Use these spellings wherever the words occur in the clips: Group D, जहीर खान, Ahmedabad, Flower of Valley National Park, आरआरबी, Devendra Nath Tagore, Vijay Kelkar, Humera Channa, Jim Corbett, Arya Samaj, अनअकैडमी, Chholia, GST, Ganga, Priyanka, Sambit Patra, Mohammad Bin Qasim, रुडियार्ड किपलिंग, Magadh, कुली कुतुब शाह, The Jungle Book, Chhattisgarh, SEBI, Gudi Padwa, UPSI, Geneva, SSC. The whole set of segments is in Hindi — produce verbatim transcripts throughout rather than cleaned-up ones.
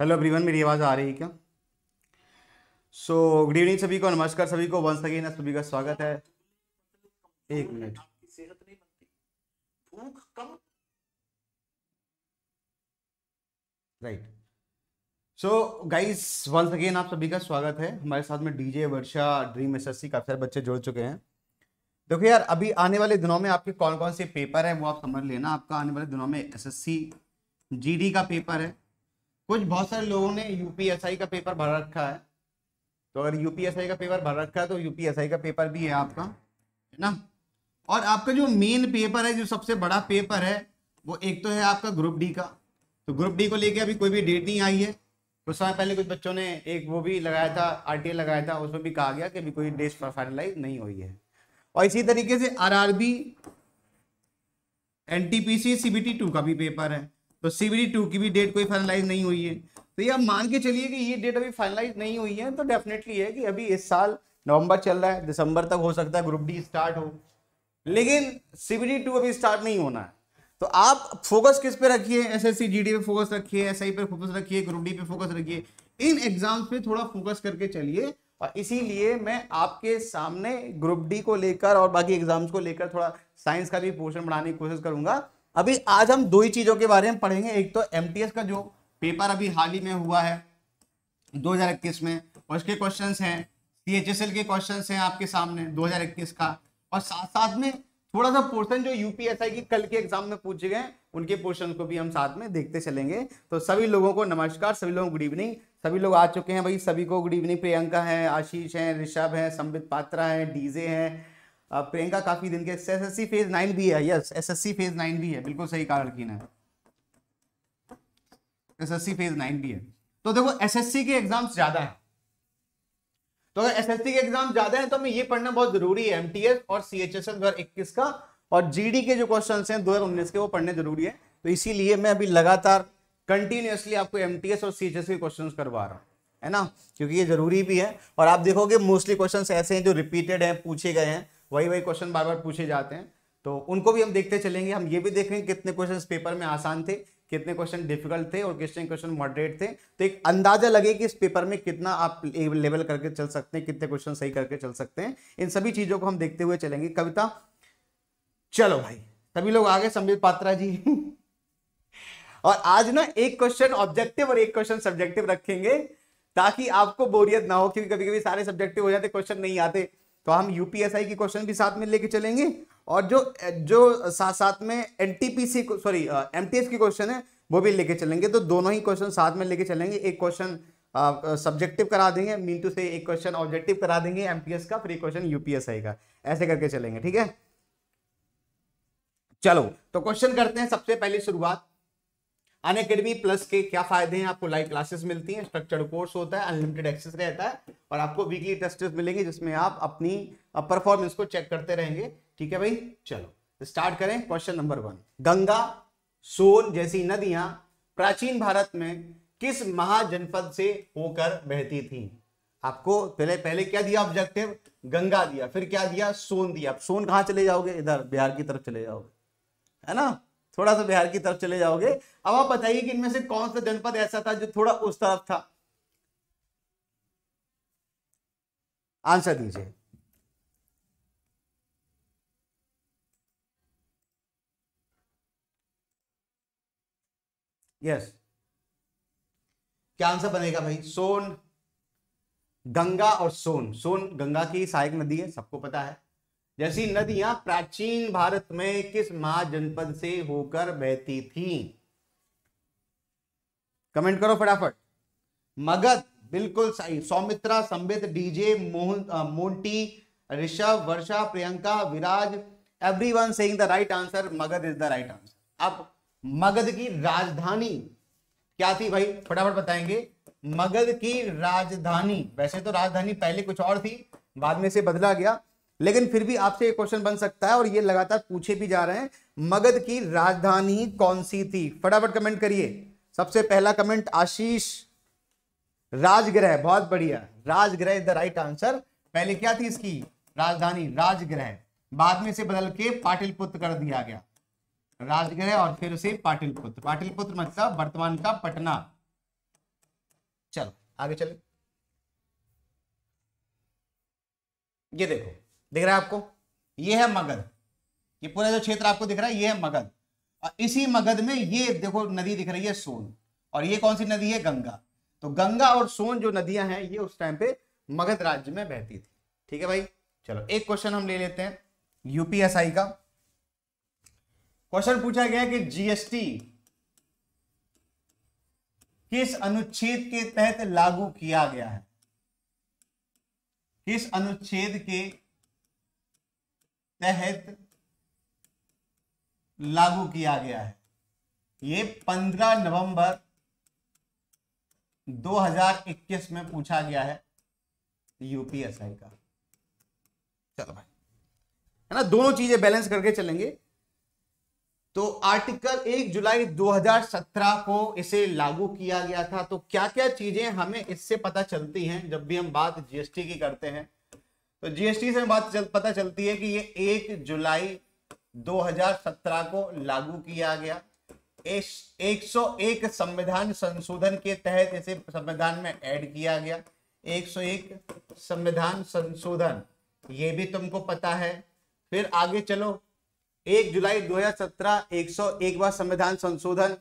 हेलो एवरीवन, मेरी आवाज़ आ रही है क्या? सो गुड इवनिंग सभी को, नमस्कार सभी को, वंस अगेन सभी का स्वागत है। एक मिनट, सेहत नहीं बनती, भूख कम, right. So guys, once again आप सभी का स्वागत है। हमारे साथ में डीजे, वर्षा, ड्रीम, एसएससी, काफी सारे बच्चे जुड़ चुके हैं। देखो यार, अभी आने वाले दिनों में आपके कौन कौन से पेपर है वो आप समझ लेना। आपका आने वाले दिनों में एसएससी जीडी का पेपर है, कुछ बहुत सारे लोगों ने यूपीएसआई का पेपर भर रखा है, तो अगर यूपीएसआई का पेपर भर रखा है तो यूपीएसआई का पेपर भी है आपका, है ना। और आपका जो मेन पेपर है, जो सबसे बड़ा पेपर है, वो एक तो है आपका ग्रुप डी का। तो ग्रुप डी को लेके अभी कोई भी डेट नहीं आई है। कुछ समय पहले कुछ बच्चों ने एक वो भी लगाया था, आरटीए लगाया था, उसमें भी कहा गया कि अभी कोई डेट फाइनलाइज नहीं हुई है। और इसी तरीके से आरआरबी, एनटीपीसी, सीबीटी टू का भी पेपर है, तो सीबीटी टू की भी डेट कोई फाइनलाइज नहीं हुई है। तो ये आप मान के चलिए कि ये डेट अभी फाइनलाइज नहीं हुई है, तो डेफिनेटली है कि अभी इस साल नवंबर चल रहा है, दिसंबर तक हो सकता है ग्रुप डी स्टार्ट हो, लेकिन सीबीटी टू अभी स्टार्ट नहीं होना है। तो आप फोकस किस पे रखिए? एसएससी जीडी पे फोकस रखिए, एसआई पे फोकस रखिए, ग्रुप डी पे फोकस रखिए। इन एग्जाम्स पे थोड़ा फोकस करके चलिए, और इसीलिए मैं आपके सामने ग्रुप डी को लेकर और बाकी एग्जाम्स को लेकर थोड़ा साइंस का भी पोर्शन बढ़ाने की कोशिश करूंगा। अभी आज हम दो ही चीज़ों के बारे में पढ़ेंगे। एक तो एमटीएस का जो पेपर अभी हाल ही में हुआ है दो हज़ार इक्कीस में, उसके क्वेश्चंस हैं, सीएचएसएल के क्वेश्चंस हैं आपके सामने दो हज़ार इक्कीस का, और साथ साथ में थोड़ा सा पोर्शन जो यूपीएसआई के कल के एग्जाम में पूछे गए उनके पोर्शन को भी हम साथ में देखते चलेंगे। तो सभी लोगों को नमस्कार, सभी लोगों को गुड इवनिंग। सभी लोग आ चुके हैं भाई, सभी को गुड इवनिंग। प्रियंका है, आशीष है, ऋषभ है, संबित पात्रा है, डीजे है। प्रियंका काफी दिन के एसएससी फेज नाइन भी है। यस, एसएससी फेज नाइन भी है, बिल्कुल सही कहा लड़की ने, एसएससी फेज नाइन भी है। तो देखो, एसएससी के एग्जाम्स ज्यादा है, तो अगर एसएससी के एग्जाम ज्यादा है तो हमें ये पढ़ना बहुत जरूरी है, एमटीएस और सीएचएसएल दो हज़ार इक्कीस का, और जीडी के जो क्वेश्चंस हैं दो हज़ार उन्नीस के वो पढ़ने जरूरी है। तो इसीलिए मैं अभी लगातार कंटिन्यूअसली आपको एमटीएस और सीएचएस के क्वेश्चंस करवा रहा हूँ, है ना, क्योंकि ये जरूरी भी है। और आप देखोगे मोस्टली क्वेश्चंस ऐसे हैं जो रिपीटेड हैं, पूछे गए हैं, वही वही क्वेश्चन बार बार पूछे जाते हैं, तो उनको भी हम देखते चलेंगे। हम ये भी देखेंगे कितने क्वेश्चन पेपर में आसान थे, कितने क्वेश्चन डिफिकल्ट थे, और कितने क्वेश्चन मॉडरेट थे। तो एक अंदाजा लगे कि इस पेपर में कितना आप लेवल करके चल सकते हैं, कितने क्वेश्चन सही करके चल सकते हैं, इन सभी चीजों को हम देखते हुए चलेंगे। कविता, चलो भाई सभी लोग आगे। संबित पात्रा जी और आज ना एक क्वेश्चन ऑब्जेक्टिव और एक क्वेश्चन सब्जेक्टिव रखेंगे ताकि आपको बोरियत ना हो, क्योंकि कभी कभी सारे सब्जेक्टिव हो जाते, क्वेश्चन नहीं आते। तो हम यूपीएसआई के क्वेश्चन भी साथ में लेके चलेंगे, और जो जो साथ साथ में एनटीपीसी सॉरी एमटीएस के क्वेश्चन है वो भी लेके चलेंगे। तो दोनों ही क्वेश्चन साथ में लेके चलेंगे। एक क्वेश्चन सब्जेक्टिव करा देंगे मीन टू से, एक क्वेश्चन ऑब्जेक्टिव करा देंगे एमटीएस का, फिर एक क्वेश्चन यूपीएसआई का, ऐसे करके चलेंगे, ठीक है। चलो तो क्वेश्चन करते हैं। सबसे पहले शुरुआत, अनअकैडमी प्लस के क्या फायदे हैं? आपको लाइव क्लासेस मिलती हैं, स्ट्रक्चर्ड कोर्स होता है, अनलिमिटेड एक्सेस रहता है, और आपको वीकली टेस्ट मिलेंगे जिसमें आप अपनी परफॉर्मेंस को चेक करते रहेंगे, ठीक है भाई। चलो स्टार्ट करें। Question number one, Ganga, Son जैसी नदियां प्राचीन भारत में किस महाजनपद से होकर बहती थी? आपको पहले पहले क्या दिया? ऑब्जेक्टिव गंगा दिया, फिर क्या दिया? सोन दिया। आप सोन कहाँ चले जाओगे? इधर बिहार की तरफ चले जाओगे, है ना, थोड़ा सा बिहार की तरफ चले जाओगे। अब आप बताइए कि इनमें से कौन सा जनपद ऐसा था जो थोड़ा उस तरफ था? आंसर दीजिए। यस, क्या आंसर बनेगा भाई? सोन, गंगा और सोन। सोन गंगा की सहायक नदी है, सबको पता है। जैसी नदियां प्राचीन भारत में किस महाजनपद से होकर बहती थीं? कमेंट करो फटाफट। मगध, बिल्कुल सही। Saumitra, Sambit, DJ, Mohan, Monty, Rishabh, Varsha, Priyanka, Viraj, everyone saying the right answer, Magadh is the right answer. अब मगध की राजधानी क्या थी भाई? फटाफट बताएंगे। मगध की राजधानी, वैसे तो राजधानी पहले कुछ और थी, बाद में से बदला गया, लेकिन फिर भी आपसे ये क्वेश्चन बन सकता है और ये लगातार पूछे भी जा रहे हैं, मगध की राजधानी कौन सी थी? फटाफट कमेंट करिए। सबसे पहला कमेंट आशीष, राजगृह, बहुत बढ़िया, Rajgriha is the right answer. पहले क्या थी इसकी राजधानी? राजगृह, बाद में से बदल के पाटिलपुत्र कर दिया गया, राजगृह और फिर उसे पाटिलपुत्र। पाटिलपुत्र मतलब वर्तमान का पटना, चलो आगे चले, ये देखो दिख रहा है आपको, ये है मगध, ये पूरा जो क्षेत्र आपको दिख रहा है ये है मगध, और इसी मगध में ये देखो नदी दिख रही है सोन, और ये कौन सी नदी है, गंगा। तो गंगा और सोन जो नदियां हैं ये उस टाइम पे मगध राज्य में बहती थी। ठीक है भाई, चलो एक क्वेश्चन हम ले लेते हैं यूपीएसआई का। क्वेश्चन पूछा गया कि जीएसटी किस अनुच्छेद के तहत लागू किया गया है, किस अनुच्छेद के तहत लागू किया गया है। ये पंद्रह नवंबर दो हज़ार इक्कीस में पूछा गया है यूपीएसआई का। चलो भाई है ना, दोनों चीजें बैलेंस करके चलेंगे। तो आर्टिकल एक जुलाई दो हज़ार सत्रह को इसे लागू किया गया था। तो क्या क्या चीजें हमें इससे पता चलती हैं जब भी हम बात जीएसटी की करते हैं, तो जीएसटी से बात चल, पता चलती है कि ये एक जुलाई दो हज़ार सत्रह को लागू किया गया। एक सौ एक संविधान संशोधन के तहत इसे संविधान में ऐड किया गया। एक सौ एक संविधान संशोधन ये भी तुमको पता है। फिर आगे चलो, एक जुलाई दो हज़ार सत्रह एक सौ एकवां संविधान संशोधन।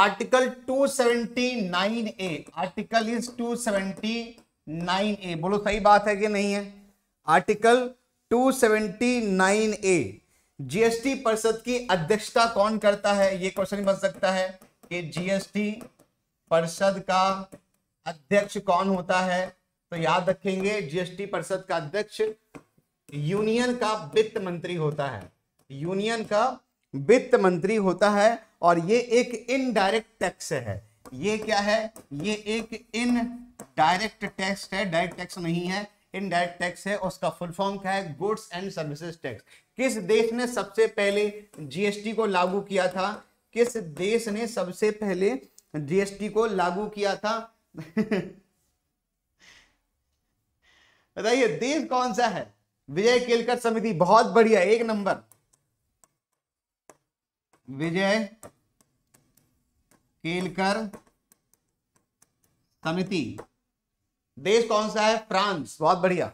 आर्टिकल दो सौ उन्यासी ए, आर्टिकल इज दो सौ उन्यासी ए, बोलो सही बात है कि नहीं है। आर्टिकल दो सौ उन्यासी ए, जीएसटी परिषद की अध्यक्षता कौन करता है, ये क्वेश्चन बन सकता है कि जीएसटी परिषद का अध्यक्ष कौन होता है। तो याद रखेंगे जीएसटी परिषद का अध्यक्ष यूनियन का वित्त मंत्री होता है, यूनियन का वित्त मंत्री होता है। और ये एक इनडायरेक्ट टैक्स है, ये क्या है, ये एक इनडायरेक्ट टैक्स है, डायरेक्ट टैक्स नहीं है, इनडायरेक्ट टैक्स है। उसका फुल फॉर्म क्या है, गुड्स एंड सर्विसेज टैक्स। किस देश ने सबसे पहले जीएसटी को लागू किया था, किस देश ने सबसे पहले जीएसटी को लागू किया था बताइए देश कौन सा है। विजय केलकर समिति, बहुत बढ़िया, एक नंबर, विजय केलकर समिति। देश कौन सा है, फ्रांस, बहुत बढ़िया।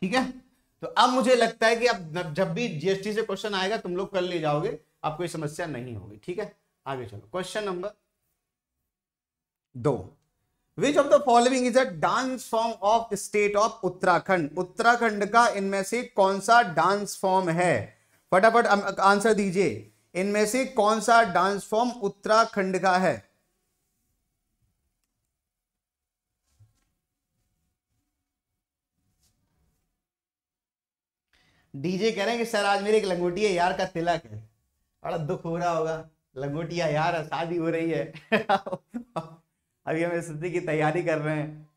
ठीक है, तो अब मुझे लगता है कि अब जब भी जीएसटी से क्वेश्चन आएगा तुम लोग कर ले जाओगे, आपको ये समस्या नहीं होगी। ठीक है, आगे चलो, क्वेश्चन नंबर दो, Which of the following is a dance form of state of Uttarakhand, Uttarakhand का इनमें से कौन सा डांस फॉर्म है, फटाफट आंसर दीजिए, इनमें से कौन सा डांस फॉर्म उत्तराखंड का है। डीजे कह रहे हैं कि सर आज मेरे एक लंगोटिया यार का तिलक है, बड़ा दुख हो रहा होगा, लंगोटिया यार शादी हो रही है अभी, हम एस एस सी की तैयारी कर रहे हैं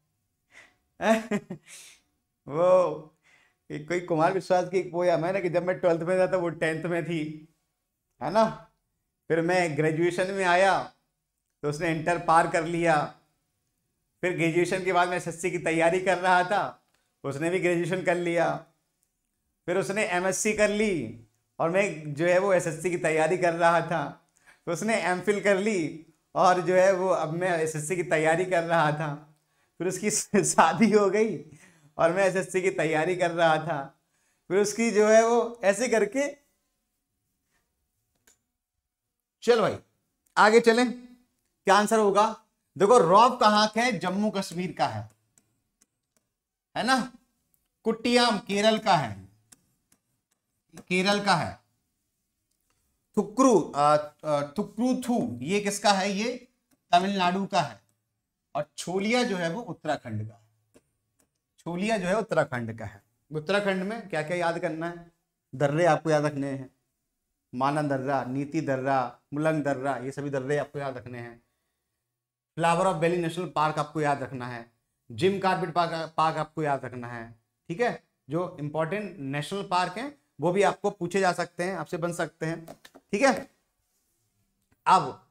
वो कोई कुमार विश्वास की एक पोया है ना कि जब मैं ट्वेल्थ में था तो वो टेंथ में थी, है ना, फिर मैं ग्रेजुएशन में आया तो उसने इंटर पार कर लिया, फिर ग्रेजुएशन के बाद मैं एस एस सी की तैयारी कर रहा था, उसने भी ग्रेजुएशन कर लिया, फिर उसने एम एस सी कर ली, और मैं जो है वो एस एस सी की तैयारी कर रहा था तो उसने एम फिल कर ली, और जो है वो अब मैं एसएससी की तैयारी कर रहा था, फिर उसकी शादी हो गई और मैं एसएससी की तैयारी कर रहा था, फिर उसकी जो है वो ऐसे करके। चल भाई आगे चलें, क्या आंसर होगा, देखो रॉब कहाँ का है, जम्मू कश्मीर का है, है ना, कुट्टियाम केरल का है, केरल का है, थुक्रू थुक्रूथू ये किसका है, ये तमिलनाडु का है, और छोलिया जो है वो उत्तराखंड का है, छोलिया जो है उत्तराखंड का है। उत्तराखंड में क्या क्या याद करना है, दर्रे आपको याद रखने हैं, मानन दर्रा, नीति दर्रा, मुलंग दर्रा, ये सभी दर्रे आपको याद रखने हैं। Flower of valley national park आपको याद रखना है, जिम कार्बेट पार्क पार्क आपको याद रखना है। ठीक है, जो इंपॉर्टेंट नेशनल पार्क है वो भी आपको पूछे जा सकते हैं, आपसे बन सकते हैं। ठीक है, अब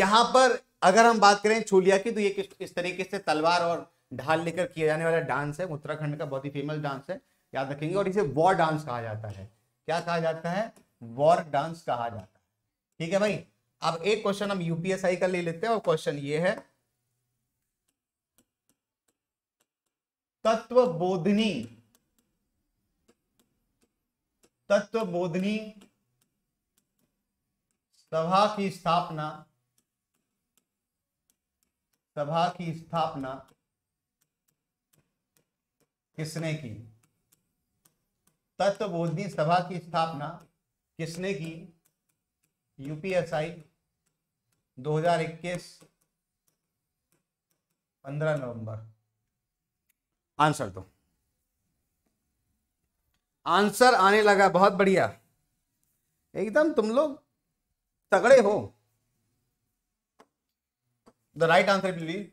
यहां पर अगर हम बात करें छोलिया की, तो ये किस इस तरीके से तलवार और ढाल लेकर किया जाने वाला डांस है, उत्तराखंड का बहुत ही फेमस डांस है, याद रखेंगे, और इसे वॉर डांस कहा जाता है। क्या कहा जाता है, वॉर डांस कहा जाता है। ठीक है भाई, अब एक क्वेश्चन हम यूपीएसआई का ले लेते हैं और क्वेश्चन ये है, तत्वबोधनी तत्वबोधनी सभा की स्थापना सभा की स्थापना किसने की? तत्वबोधनी सभा की स्थापना किसने की? यूपीएसआई दो हज़ार इक्कीस पंद्रह नवंबर। आंसर दो। आंसर आने लगा, बहुत बढ़िया, एकदम तुम लोग तगड़े हो। The right answer please,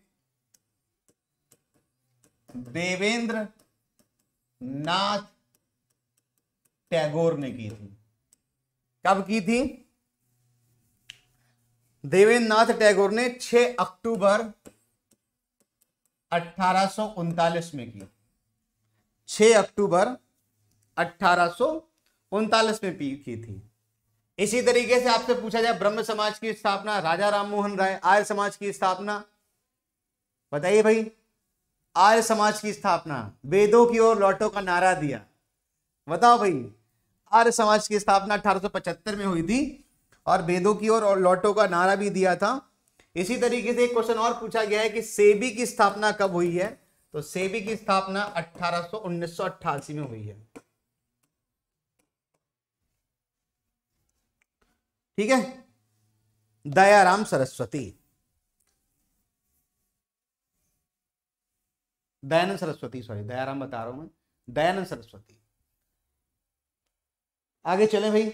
Devendra Nath Tagore ने की थी। कब की थी? देवेंद्र नाथ टैगोर ने छह अक्टूबर अट्ठारह सौ उनतालीस में की, छह अक्टूबर अट्ठारह सौ उनतालीस में की थी। इसी तरीके से आपसे पूछा जाए ब्रह्म समाज की स्थापना, राजा राममोहन राय। आर्य समाज की स्थापना बताइए भाई, आर्य समाज की स्थापना, वेदों की ओर लौटो का नारा दिया, बताओ भाई। आर्य समाज की स्थापना अठारह सौ पचहत्तर में हुई थी और वेदों की ओर और लौटो का नारा भी दिया था। इसी तरीके से एक क्वेश्चन और पूछा गया है कि सेबी की स्थापना कब हुई है, तो सेबी की स्थापना अठारह सौ उन्नीस सौ अट्ठासी में हुई है। ठीक है, दयाराम सरस्वती, दयानंद सरस्वती, सॉरी दयाराम बता रहा हूं मैं, दयानंद सरस्वती। आगे चलें भाई,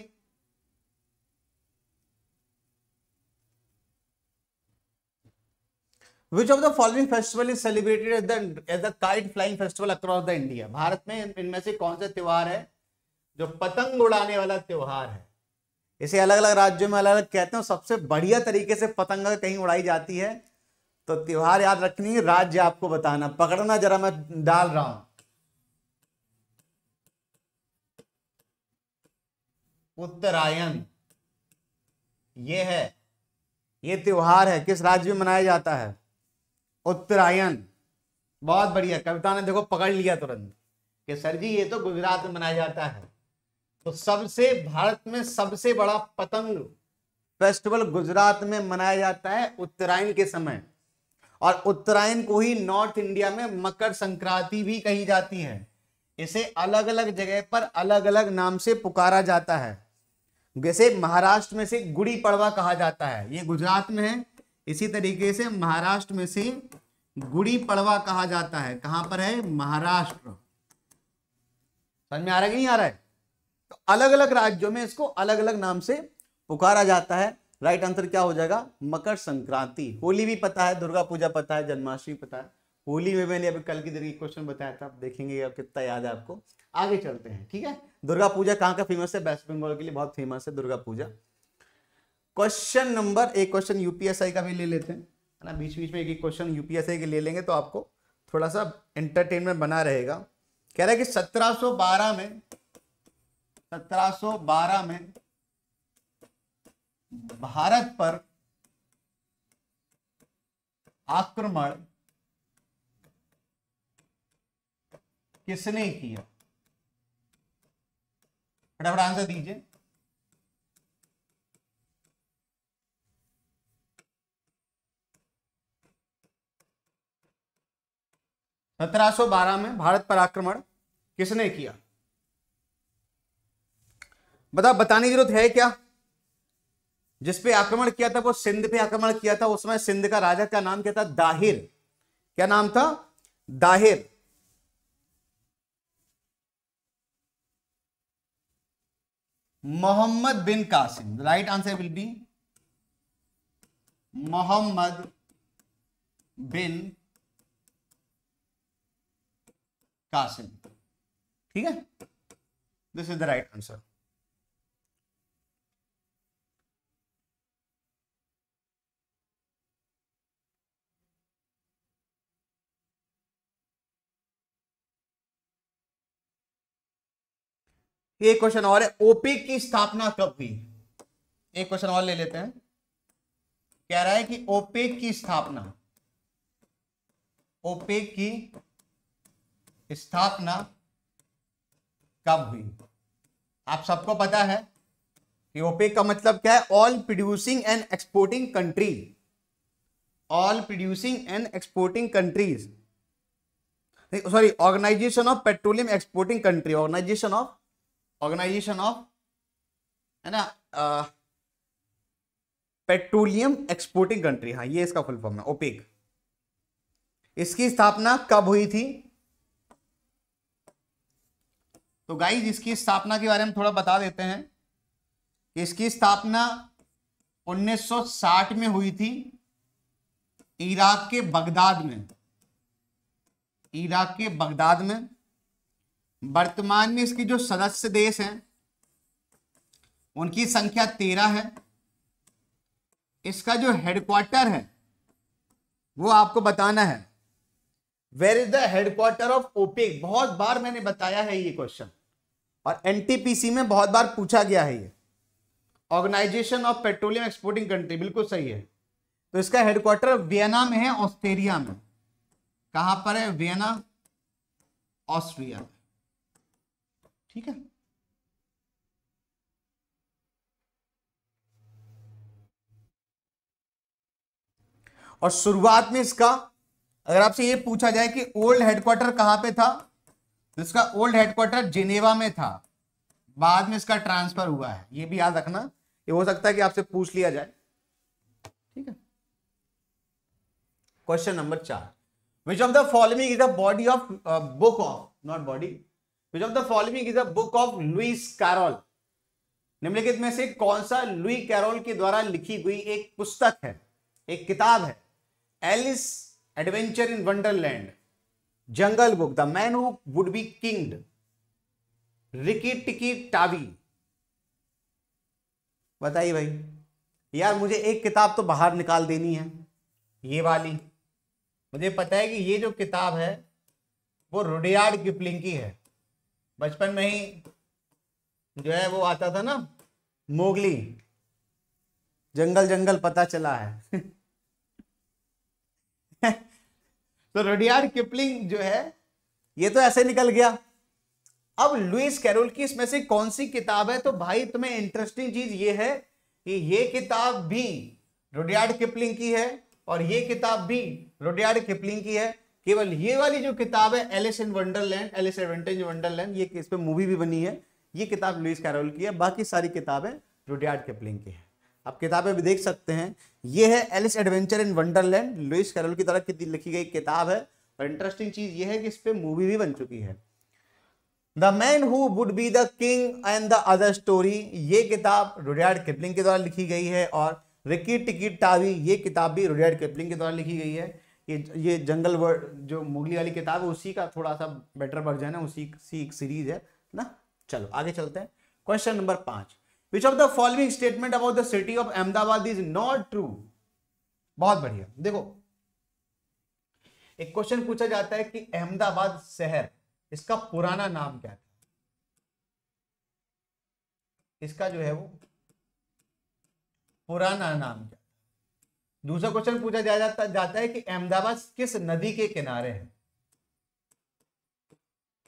which of the following festival is celebrated as the as the kite flying festival across the India? Bharat में इनमें से कौन सा त्योहार है जो पतंग उड़ाने वाला त्योहार है? इसे अलग अलग राज्यों में अलग अलग कहते हैं। सबसे बढ़िया तरीके से पतंग कहीं उड़ाई जाती है, तो त्योहार याद रखनी, राज्य आपको बताना, पकड़ना जरा मैं डाल रहा हूं। उत्तरायण ये है, ये त्योहार है, किस राज्य में मनाया जाता है? उत्तरायण। बहुत बढ़िया, कविता ने देखो पकड़ लिया तुरंत कि सर जी ये तो गुजरात में मनाया जाता है। तो सबसे भारत में सबसे बड़ा पतंग फेस्टिवल गुजरात में मनाया जाता है उत्तरायण के समय, और उत्तरायण को ही नॉर्थ इंडिया में मकर संक्रांति भी कही जाती है। इसे अलग अलग जगह पर अलग अलग नाम से पुकारा जाता है। जैसे महाराष्ट्र में से गुड़ी पड़वा कहा जाता है, ये गुजरात में है। इसी तरीके से महाराष्ट्र में से गुड़ी पड़वा कहा जाता है, कहां पर है? महाराष्ट्र। समझ में आ रहा है कि नहीं आ रहा है? तो अलग अलग राज्यों में इसको अलग अलग नाम से पुकारा जाता है। राइट आंसर क्या हो जाएगा? मकर संक्रांति। होली भी पता है, दुर्गा पूजा पता है, जन्माष्टमी पता है। होली में मैंने अभी कल की देर क्वेश्चन बताया था, आप देखेंगे आप कितना याद है आपको। आगे चलते हैं, ठीक है। दुर्गा पूजा कहाँ का फेमस है? वेस्ट बंगाल के लिए बहुत फेमस है दुर्गा पूजा। क्वेश्चन नंबर एक, क्वेश्चन यूपीएसआई का भी ले लेते हैं, है ना। बीच बीच में एक एक क्वेश्चन यूपीएसआई के ले लेंगे तो आपको थोड़ा सा एंटरटेनमेंट बना रहेगा। कह रहा है कि सत्रह सौ बारह में सत्रह सौ बारह में भारत पर आक्रमण किसने किया? फटाफट आंसर दीजिए। सत्रह सौ बारह में भारत पर आक्रमण किसने किया? बता बताने की जरूरत है क्या? जिसपे आक्रमण किया था वो सिंध पे आक्रमण किया था। उसमें सिंध का राजा का नाम क्या था? दाहिर। क्या नाम था? दाहिर। मोहम्मद बिन Qasim. Right answer will be Mohammad बिन कासिम। ठीक है, this is the right answer. एक क्वेश्चन और है, ओपेक की स्थापना कब हुई? एक क्वेश्चन और ले लेते हैं। कह रहा है कि ओपेक की स्थापना ओपेक की स्थापना कब हुई। आप सबको पता है कि ओपेक का मतलब क्या है, all producing and exporting country, all producing and exporting countries, sorry organisation of petroleum exporting country, organisation of organisation of है ना पेट्रोलियम एक्सपोर्टिंग कंट्री, हाँ ये इसका फुल फॉर्म है ओपेक। इसकी स्थापना कब हुई थी? तो गाइस इसकी स्थापना के बारे में थोड़ा बता देते हैं। इसकी स्थापना उन्नीस सौ साठ में हुई थी इराक के बगदाद में, इराक के बगदाद में। वर्तमान में इसकी जो सदस्य देश हैं उनकी संख्या तेरह है। इसका जो हेडक्वार्टर है वो आपको बताना है, where is the headquarter of OPEC. बहुत बार मैंने बताया है ये क्वेश्चन और एनटीपीसी में बहुत बार पूछा गया है ये, organisation of petroleum exporting country, बिल्कुल सही है। तो इसका हेडक्वार्टर वियना में है, ऑस्ट्रिया में। कहां पर है? Vienna, Austria. ठीक है, और शुरुआत में इसका अगर आपसे ये पूछा जाए कि ओल्ड हेडक्वार्टर कहां पे था, तो इसका ओल्ड हेडक्वार्टर जिनेवा में था, बाद में इसका ट्रांसफर हुआ है। ये भी याद रखना, ये हो सकता है कि आपसे पूछ लिया जाए। ठीक है, क्वेश्चन नंबर चार, which of the following is the body of book of not body which of the following is the book of Lewis Carroll. निम्नलिखित में से कौन सा लुई कैरोल के द्वारा लिखी हुई एक पुस्तक है, एक किताब है? Alice adventure in Wonderland, jungle book, the man who would be kinged, Rikki Tikki Tavi. बताइए भाई, यार मुझे एक किताब तो बाहर निकाल देनी है, ये वाली। मुझे पता है कि ये जो किताब है वो रुडियार्ड किपलिंग की है। बचपन में ही जो है वो आता था ना मोगली, जंगल जंगल पता चला है। तो रुडियार्ड किपलिंग जो है ये तो ऐसे निकल गया। अब लुईस कैरोल की इसमें से कौन सी किताब है? तो भाई तुम्हें इंटरेस्टिंग चीज ये है कि ये किताब भी रुडियार्ड किपलिंग की है और ये किताब भी रुडियार्ड किपलिंग की है। केवल ये वाली जो किताब है Alice in Wonderland, Alice adventure in Wonderland, ये इस पे मूवी भी बनी है, ये किताब लुईस कैरोल की है। बाकी सारी किताबें रुडियार्ड किपलिंग की है। आप किताबें भी देख सकते हैं। ये है Alice adventure in Wonderland, Lewis Carroll की तरफ की लिखी गई किताब है। और इंटरेस्टिंग चीज ये है कि इस पे मूवी भी बन चुकी है। The man who would be the king and the other story, ये किताब रुडियार्ड किपलिंग के द्वारा लिखी गई है। और रिकी टिकी टावी, ये किताब भी रुडियार्ड किपलिंग के द्वारा लिखी गई है। ये ये जंगल वर्ड जो मुगली वाली किताब है उसी का थोड़ा सा बेटर वर्जन है, उसी सी एक सीरीज है ना। चलो आगे चलते हैं, क्वेश्चन नंबर पांच, Which of the following statement about the city of Ahmedabad is not true? बहुत बढ़िया, देखो एक क्वेश्चन पूछा जाता है कि अहमदाबाद शहर, इसका पुराना नाम क्या था, इसका जो है वो पुराना नाम क्या था। दूसरा क्वेश्चन पूछा जा जाता जाता है कि अहमदाबाद किस नदी के किनारे है,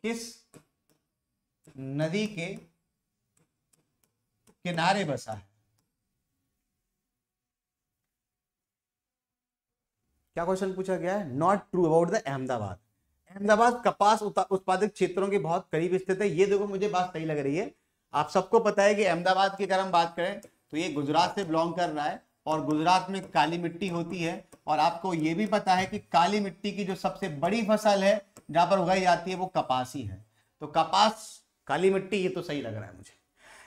किस नदी के किनारे बसा है। क्या क्वेश्चन पूछा गया है? Not true about the Ahmedabad. Ahmedabad कपास उत्पादक क्षेत्रों के बहुत करीब स्थित है। ये देखो मुझे बात सही लग रही है। आप सबको पता है कि अहमदाबाद की अगर हम बात करें तो ये गुजरात से बिलोंग कर रहा है और गुजरात में काली मिट्टी होती है। और आपको ये भी पता है कि काली मिट्टी की जो सबसे बड़ी फसल है जहां पर उगाई जाती है वो कपास ही है। तो कपास, काली मिट्टी, ये तो सही लग रहा है मुझे।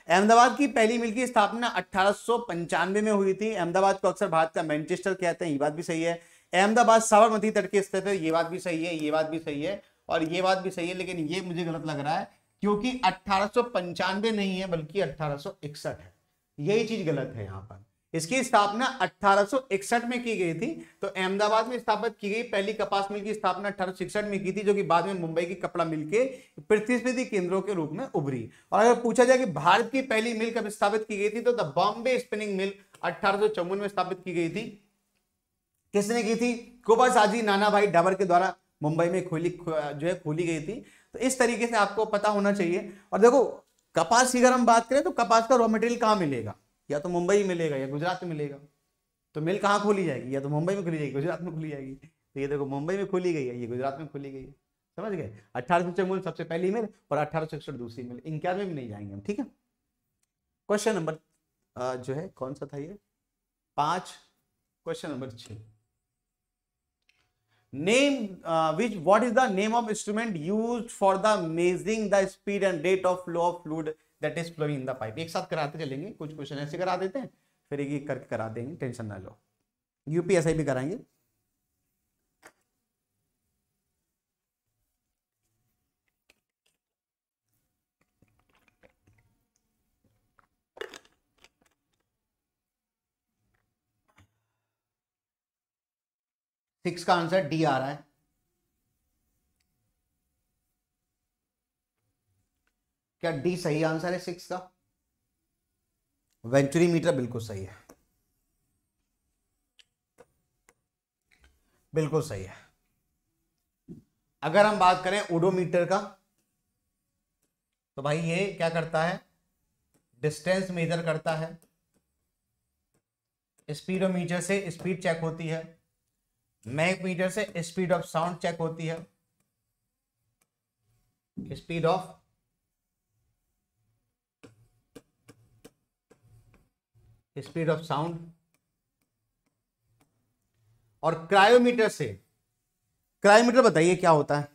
अहमदाबाद की पहली मिल की स्थापना अठारह सौ पंचानवे में हुई थी। अहमदाबाद को अक्सर भारत का मैनचेस्टर कहते हैं, ये बात भी सही है। अहमदाबाद साबरमती तट के स्थित है, ये बात भी सही है, ये बात भी सही है और ये बात भी सही है। लेकिन ये मुझे गलत लग रहा है क्योंकि अठारह सौ पंचानवे नहीं है बल्कि अठारह सौ इकसठ है। यही चीज गलत है यहाँ पर। इसकी स्थापना अठारह सौ इकसठ में की गई थी। तो अहमदाबाद में स्थापित की गई पहली कपास मिल की स्थापना अठारह सौ इकसठ में की थी, जो कि बाद में मुंबई की कपड़ा मिल के प्रतिस्पर्धी केंद्रों के रूप में उभरी। और अगर पूछा जाए कि भारत की पहली मिल कब स्थापित की गई थी, तो द बॉम्बे स्पिनिंग मिल अठारह सौ चौवन में स्थापित की गई थी। किसने की थी? कोबासाजी नाना भाई डाबर के द्वारा मुंबई में खोली जो है खोली गई थी। तो इस तरीके से आपको पता होना चाहिए। और देखो कपास की अगर हम बात करें तो कपास का रॉ मटेरियल कहाँ मिलेगा? या तो मुंबई मिलेगा या गुजरात में मिलेगा। तो मिल कहाँ खोली जाएगी? या तो मुंबई में खोली जाएगी गुजरात में खोली जाएगी। तो ये देखो मुंबई में खोली गई है, ये गुजरात में खोली गई है, समझ गए। अठारह सौ चौवन सबसे पहली मिल और अठारह सौ इकसठ दूसरी मिल, इक्यानवे में नहीं जाएंगे हम, ठीक है। क्वेश्चन नंबर जो है कौन सा था ये पांच, क्वेश्चन नंबर छ, Name uh, which what is the name of instrument used for the measuring the speed and rate of flow of fluid that is flowing in the pipe। एक साथ कराते चलेंगे, कुछ क्वेश्चन ऐसे करा देते हैं फिर एक एक करके करा देंगे, टेंशन ना लो। यूपीएसआई भी कराएंगे। सिक्स का आंसर डी आ रहा है। क्या डी सही आंसर है सिक्स का? वेंचुरी मीटर बिल्कुल सही है, बिल्कुल सही है। अगर हम बात करें ओडोमीटर का तो भाई ये क्या करता है? डिस्टेंस मेजर करता है। स्पीडोमीटर से स्पीड चेक होती है, मैक मीटर से स्पीड ऑफ साउंड चेक होती है, speed of speed of sound, और क्रायोमीटर से, क्रायोमीटर बताइए क्या होता है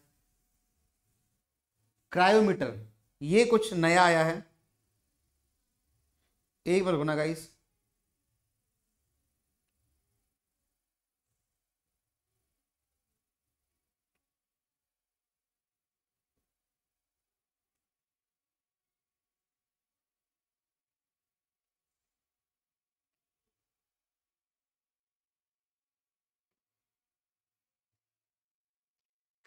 क्रायोमीटर? ये कुछ नया आया है, एक बार गुना गाइस।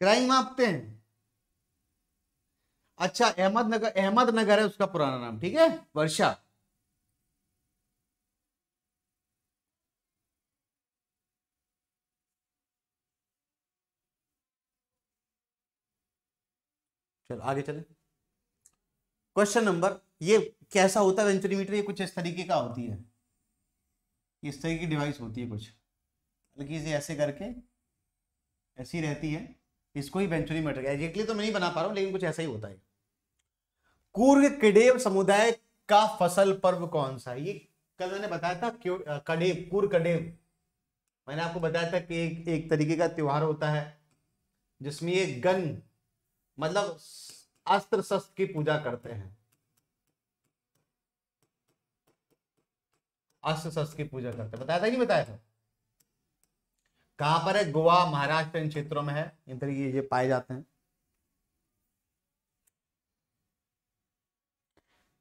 क्राइम मापते हैं। अच्छा अहमदनगर, अहमदनगर है उसका पुराना नाम, ठीक है। वर्षा, चल आगे चले। क्वेश्चन नंबर, ये कैसा होता है वेंचुरी मीटर? ये कुछ इस तरीके का होती है, इस तरीके की डिवाइस होती है कुछ, लेकिन ये ऐसे करके ऐसी रहती है, इसको ही वेंचुरी मीटर है। एग्जैक्टली तो मैं नहीं बना पा रहा हूं लेकिन कुछ ऐसा ही होता है। कूर्ग कडेव समुदाय का फसल पर्व कौन सा है? ये कल मैंने बताया था क्यों कडेव, कूर्ग कडेव मैंने आपको बताया था कि एक, एक तरीके का त्योहार होता है जिसमें ये गन मतलब अस्त्र शस्त्र की पूजा करते हैं, अस्त्र शस्त्र की पूजा करते हैं, बताया था नहीं बताया था? कहां पर है? गोवा, महाराष्ट्र, इन क्षेत्रों में है, इन तरीके ये पाए जाते हैं।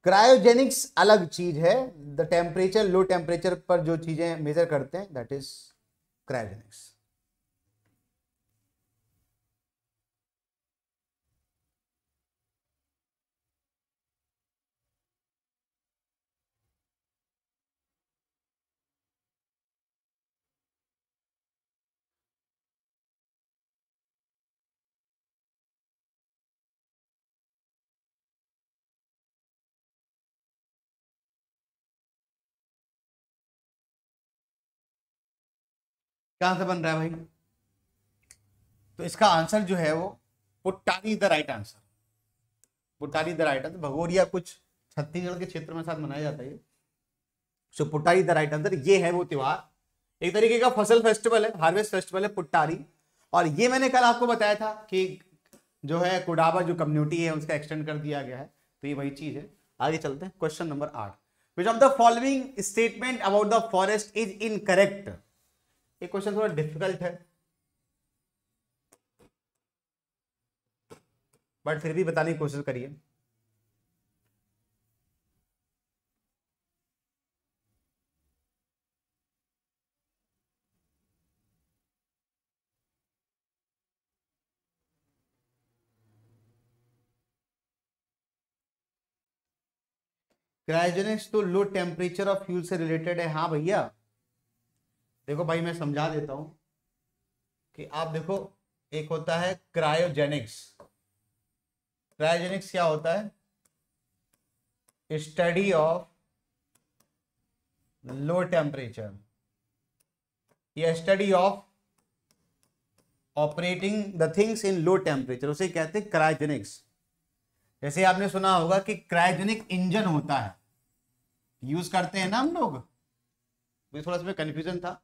क्रायोजेनिक्स अलग चीज है, द टेम्परेचर, लो टेम्परेचर पर जो चीजें मेजर करते हैं दैट इज क्रायोजेनिक्स। कहां से बन रहा है भाई? तो इसका आंसर जो है वो पुट्टानी the right answer, पुट्टानी the right answer. Bhagoria कुछ छत्तीसगढ़ के क्षेत्र में साथ मनाया जाता है। So पुट्टानी the right answer. ये है वो त्योहार, एक तरीके का फसल फेस्टिवल है, हार्वेस्ट फेस्टिवल है पुट्टारी। और ये मैंने कल आपको बताया था कि जो है कोडाबा जो कम्युनिटी है उसका एक्सटेंड कर दिया गया है, तो ये वही चीज है। आगे चलते हैं। क्वेश्चन नंबर आठ, which of the following statement about the forest is incorrect? ये क्वेश्चन थोड़ा डिफिकल्ट है बट फिर भी बताने की कोशिश करिए। क्रायोजेनिक्स तो लो टेम्परेचर ऑफ फ्यूल से रिलेटेड है। हाँ भैया देखो भाई मैं समझा देता हूं कि आप देखो एक होता है क्रायोजेनिक्स। क्रायोजेनिक्स क्या होता है? स्टडी ऑफ लो टेम्परेचर या study of operating the things in low temperature, उसे कहते हैं क्रायोजेनिक्स। जैसे आपने सुना होगा कि क्रायोजेनिक इंजन होता है, यूज करते हैं ना हम लोग। मुझे थोड़ा सा कंफ्यूजन था,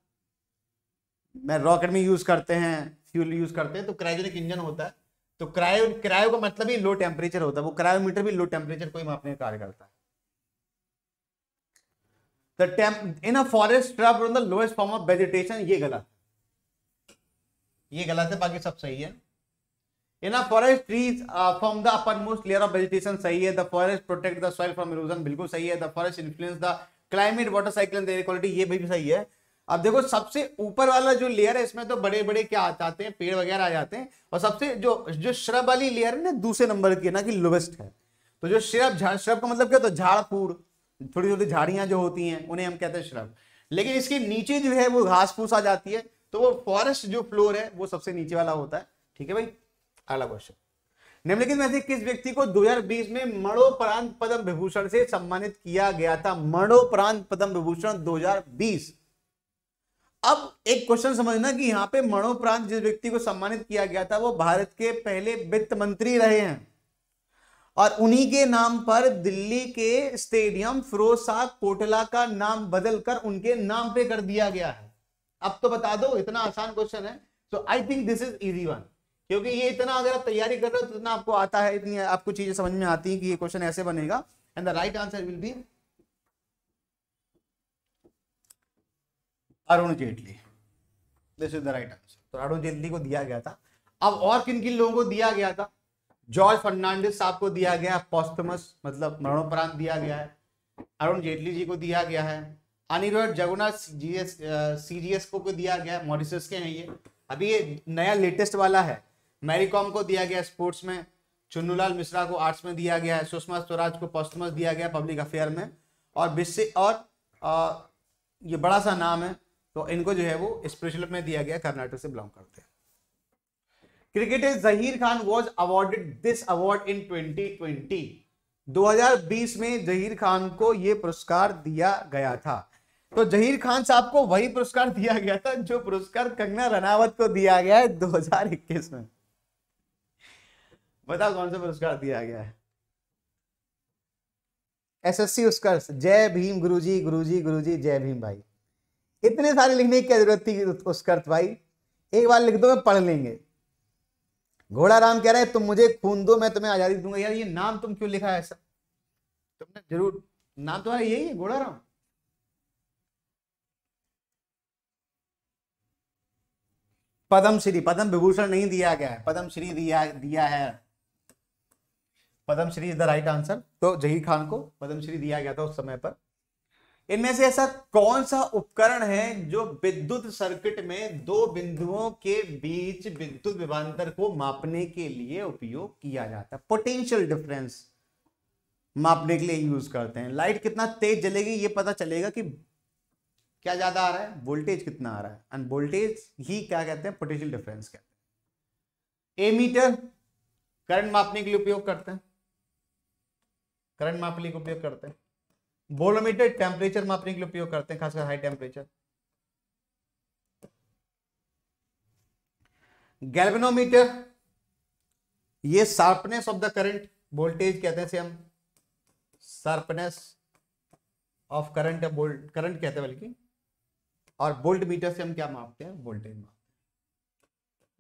मैं रॉकेट में यूज करते हैं, फ्यूल यूज करते हैं, तो क्रायोजेनिक इंजन होता है। तो क्रायो क्रायो का मतलब ही लो टेम्परेचर होता है, वो क्रायोमीटर भी लो टेम्परेचर को ही मापने का कार्य करता है। The temp in a forest shrub on the lowest form of vegetation, ये गलत ये गलत है, बाकी सब सही है। In a forest trees from the uppermost layer of vegetation सही है। The forest protect the soil from erosion बिल्कुल सही है। The forest influence the climate water cycle and air quality, ये भी सही है। अब देखो सबसे ऊपर वाला जो लेयर है इसमें तो बड़े बड़े क्या आ जाते हैं, पेड़ वगैरह आ जाते हैं, और सबसे जो जो श्रब वाली लेयर है ना दूसरे नंबर की, ना कि लोवेस्ट है। तो जो श्रब, श्रब का मतलब क्या होता है? झाड़फूर, थोड़ी थोड़ी झाड़ियां जो होती हैं उन्हें हम कहते हैं श्रब। लेकिन इसके नीचे जो है वो घास फूस आ जाती है, तो वो फॉरेस्ट जो फ्लोर है वो सबसे नीचे वाला होता है। ठीक है भाई, अगला क्वेश्चन। निम्नलिखित में से किस व्यक्ति को दो हज़ार बीस में मरणोपरांत पद्म विभूषण से सम्मानित किया गया था? मरणोपरांत पद्म विभूषण दो हज़ार बीस। अब एक क्वेश्चन समझना कि यहाँ पे मरणोपरांत जिस व्यक्ति को सम्मानित किया गया था वो भारत के पहले वित्त मंत्री रहे हैं, और उन्हीं के नाम पर दिल्ली के स्टेडियम फिरोज शाह कोटला का नाम बदलकर उनके नाम पे कर दिया गया है। अब तो बता दो, इतना आसान क्वेश्चन है। So I think this is easy one, क्योंकि ये इतना अगर आप तैयारी कर रहे हो तो इतना आपको आता है, इतनी आपको चीजें समझ में आती हैं कि ये क्वेश्चन ऐसे बनेगा। And the right answer will be Arun Jaitley. This is the right answer. तो अरुण जेटली को दिया गया था। अब और किन किन लोगों को दिया गया था? जॉर्ज फर्नांडिस साहब को दिया गया, पोस्टमस मतलब मरणोपरांत दिया गया है। अरुण जेटली जी को दिया गया है। अनिरुद्ध जगन्नाथ जीएस सीजीएस को को दिया गया है, मॉरिशस के हैं ये। अभी ये नया लेटेस्ट वाला है। मैरी कॉम को दिया गया स्पोर्ट्स में, चुन्नूलाल मिश्रा को आर्ट्स में दिया गया है, सुषमा स्वराज को पोस्टमस दिया गया पब्लिक अफेयर में, और विश्व और आ, ये बड़ा सा नाम है तो इनको जो है वो स्पेशल में दिया गया, कर्नाटक से बिलोंग करते हैं। Cricketer जहीर खान was awarded this award in twenty twenty. दो हज़ार बीस में जहीर खान को यह पुरस्कार दिया गया था। तो जहीर खान साहब को वही पुरस्कार दिया गया था जो पुरस्कार कंगना रनावत को दिया गया है दो हज़ार इक्कीस में। बताओ कौन सा पुरस्कार दिया गया है? एसएससी उत्कर्ष। जय भीम गुरुजी, गुरुजी गुरुजी जय भीम भाई। इतने सारे लिखने की क्या जरूरत थी उत्कर्ष भाई, एक बार लिख दो मैं पढ़ लेंगे। घोड़ा राम कह रहे हैं तुम मुझे खून दो मैं तुम्हें आजादी दूंगा। यार ये नाम तुम क्यों लिखा है ऐसा? तुमने जरूर, नाम तुम्हारा यही है घोड़ा राम। पद्म श्री, पद्म विभूषण नहीं दिया गया है, पद्म श्री दिया दिया है। Padma Shri is the right answer. तो जहीर खान को पद्म श्री दिया गया था उस समय पर। इनमें से ऐसा कौन सा उपकरण है जो विद्युत सर्किट में दो बिंदुओं के बीच विद्युत विभवांतर को मापने के लिए उपयोग किया जाता है? पोटेंशियल डिफरेंस मापने के लिए यूज करते हैं। लाइट कितना तेज जलेगी ये पता चलेगा कि क्या ज्यादा आ रहा है, वोल्टेज कितना आ रहा है, एंड वोल्टेज ही क्या कहते हैं, पोटेंशियल डिफरेंस कहते हैं। एमीटर करंट मापने के लिए उपयोग करते हैं, करंट मापने के उपयोग करते हैं। बोलोमीटर टेम्परेचर मापने के लिए उपयोग करते हैं, खासकर हाई टेम्परेचर। गैल्वेनोमीटर ये sharpness of the current, voltage कहते हैं से हम शार्पनेस ऑफ करंट या बोल्ट करंट कहते हैं बल्कि। और बोल्ट मीटर से हम क्या मापते हैं? वोल्टेज मापते हैं।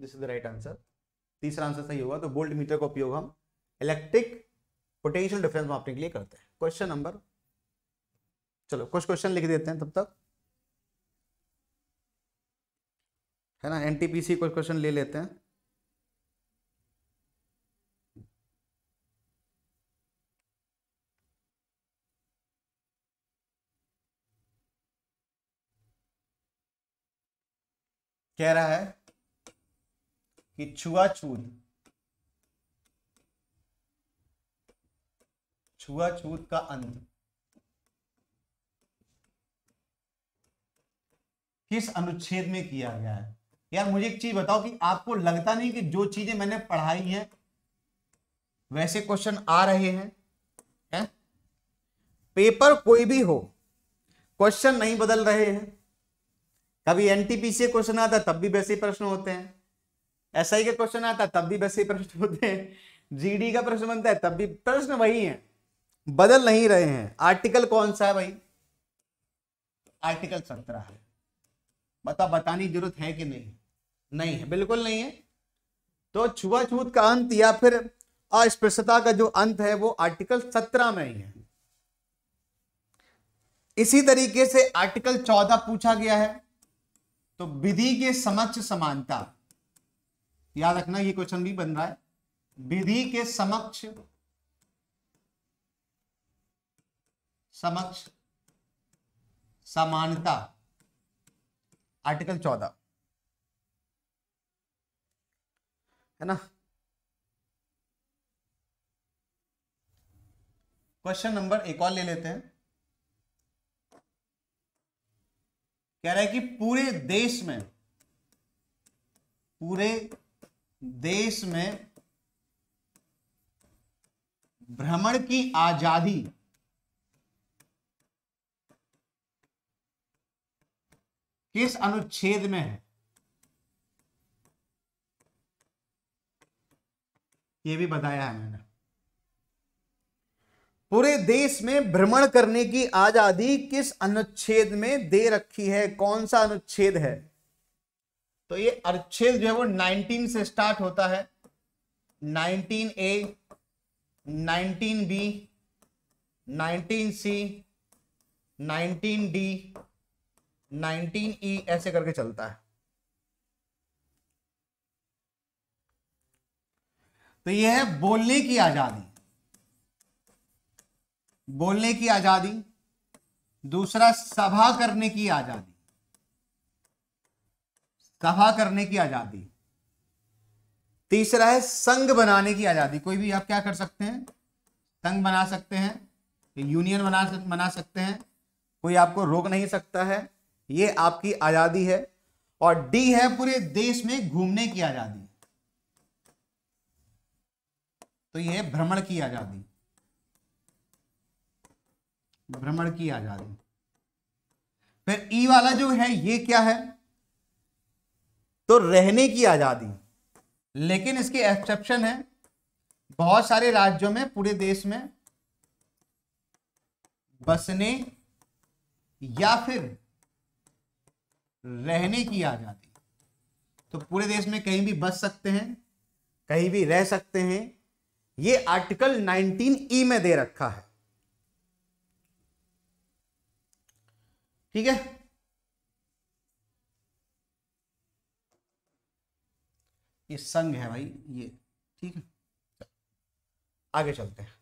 This is the right answer. तीसरा आंसर सही होगा। तो बोल्ट मीटर का उपयोग हम इलेक्ट्रिक पोटेंशियल डिफरेंस मापने के लिए करते हैं। क्वेश्चन नंबर, चलो कुछ क्वेश्चन लिख देते हैं तब तक, है ना। एनटीपीसी कुछ क्वेश्चन ले लेते हैं। कह रहा है कि छुआछूत छुआछूत का अंत किस अनुच्छेद में किया गया है। यार मुझे एक चीज बताओ कि आपको लगता नहीं कि जो चीजें मैंने पढ़ाई हैं वैसे क्वेश्चन आ रहे हैं है? पेपर कोई भी हो क्वेश्चन नहीं बदल रहे हैं। कभी एनटीपी से क्वेश्चन आता तब भी वैसे ही प्रश्न होते हैं, एसआई का क्वेश्चन आता तब भी वैसे ही प्रश्न होते हैं, जीडी का प्रश्न बनता है तब भी प्रश्न वही है, बदल नहीं रहे हैं। आर्टिकल कौन सा है भाई? आर्टिकल सत्रह है। बता बताने की जरूरत है कि नहीं? नहीं है, बिल्कुल नहीं है। तो छुआछूत का अंत या फिर अस्पृश्यता का जो अंत है वो आर्टिकल सत्रह में ही है। इसी तरीके से आर्टिकल चौदह पूछा गया है तो विधि के समक्ष समानता, याद रखना ये क्वेश्चन भी बन रहा है। विधि के समक्ष समक्ष समानता आर्टिकल चौदह है ना। क्वेश्चन नंबर एक और ले लेते हैं। कह रहा है कि पूरे देश में पूरे देश में भ्रमण की आजादी किस अनुच्छेद में है? यह भी बताया है मैंने। पूरे देश में भ्रमण करने की आजादी किस अनुच्छेद में दे रखी है? कौन सा अनुच्छेद है? तो ये अनुच्छेद जो है वो उन्नीस से स्टार्ट होता है, उन्नीस ए, उन्नीस बी, उन्नीस सी, उन्नीस डी, उन्नीस ई ऐसे करके चलता है। तो यह है बोलने की आजादी, बोलने की आजादी। दूसरा सभा करने की आजादी, सभा करने की आजादी। तीसरा है संघ बनाने की आजादी। कोई भी आप क्या कर सकते हैं, संघ बना सकते हैं, यूनियन बना बना सकते हैं, कोई आपको रोक नहीं सकता है, ये आपकी आजादी है। और डी है पूरे देश में घूमने की आजादी। तो ये है भ्रमण की आजादी, भ्रमण की आजादी। फिर ई वाला जो है ये क्या है? तो रहने की आजादी, लेकिन इसके एक्सेप्शन है। बहुत सारे राज्यों में पूरे देश में बसने या फिर रहने की आजादी। तो पूरे देश में कहीं भी बस सकते हैं, कहीं भी रह सकते हैं, ये आर्टिकल उन्नीस ई में दे रखा है। ठीक है, ये संघ है भाई ये। ठीक है, आगे चलते हैं।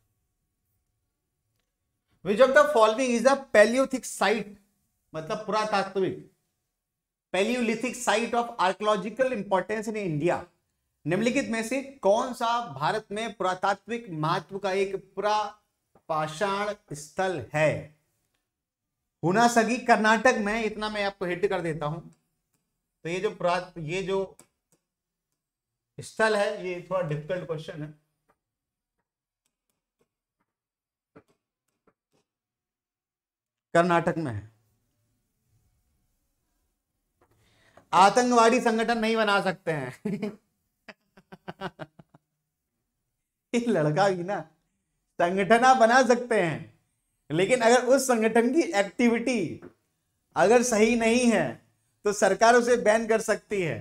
Which of the following is the palaeolithic site, मतलब पुरातात्विक palaeolithic site of archaeological importance in India. निम्नलिखित में से कौन सा भारत में पुरातात्विक महत्व का एक पुरापाषाण स्थल है? हुनासगी कर्नाटक में, इतना मैं आपको हिट कर देता हूं। तो ये जो पुरा ये जो स्थल है ये थोड़ा डिफिकल्ट क्वेश्चन है। कर्नाटक में है। आतंकवादी संगठन नहीं बना सकते हैं। ये लड़का भी ना, संगठन आप बना सकते हैं लेकिन अगर उस संगठन की एक्टिविटी अगर सही नहीं है तो सरकार उसे बैन कर सकती है।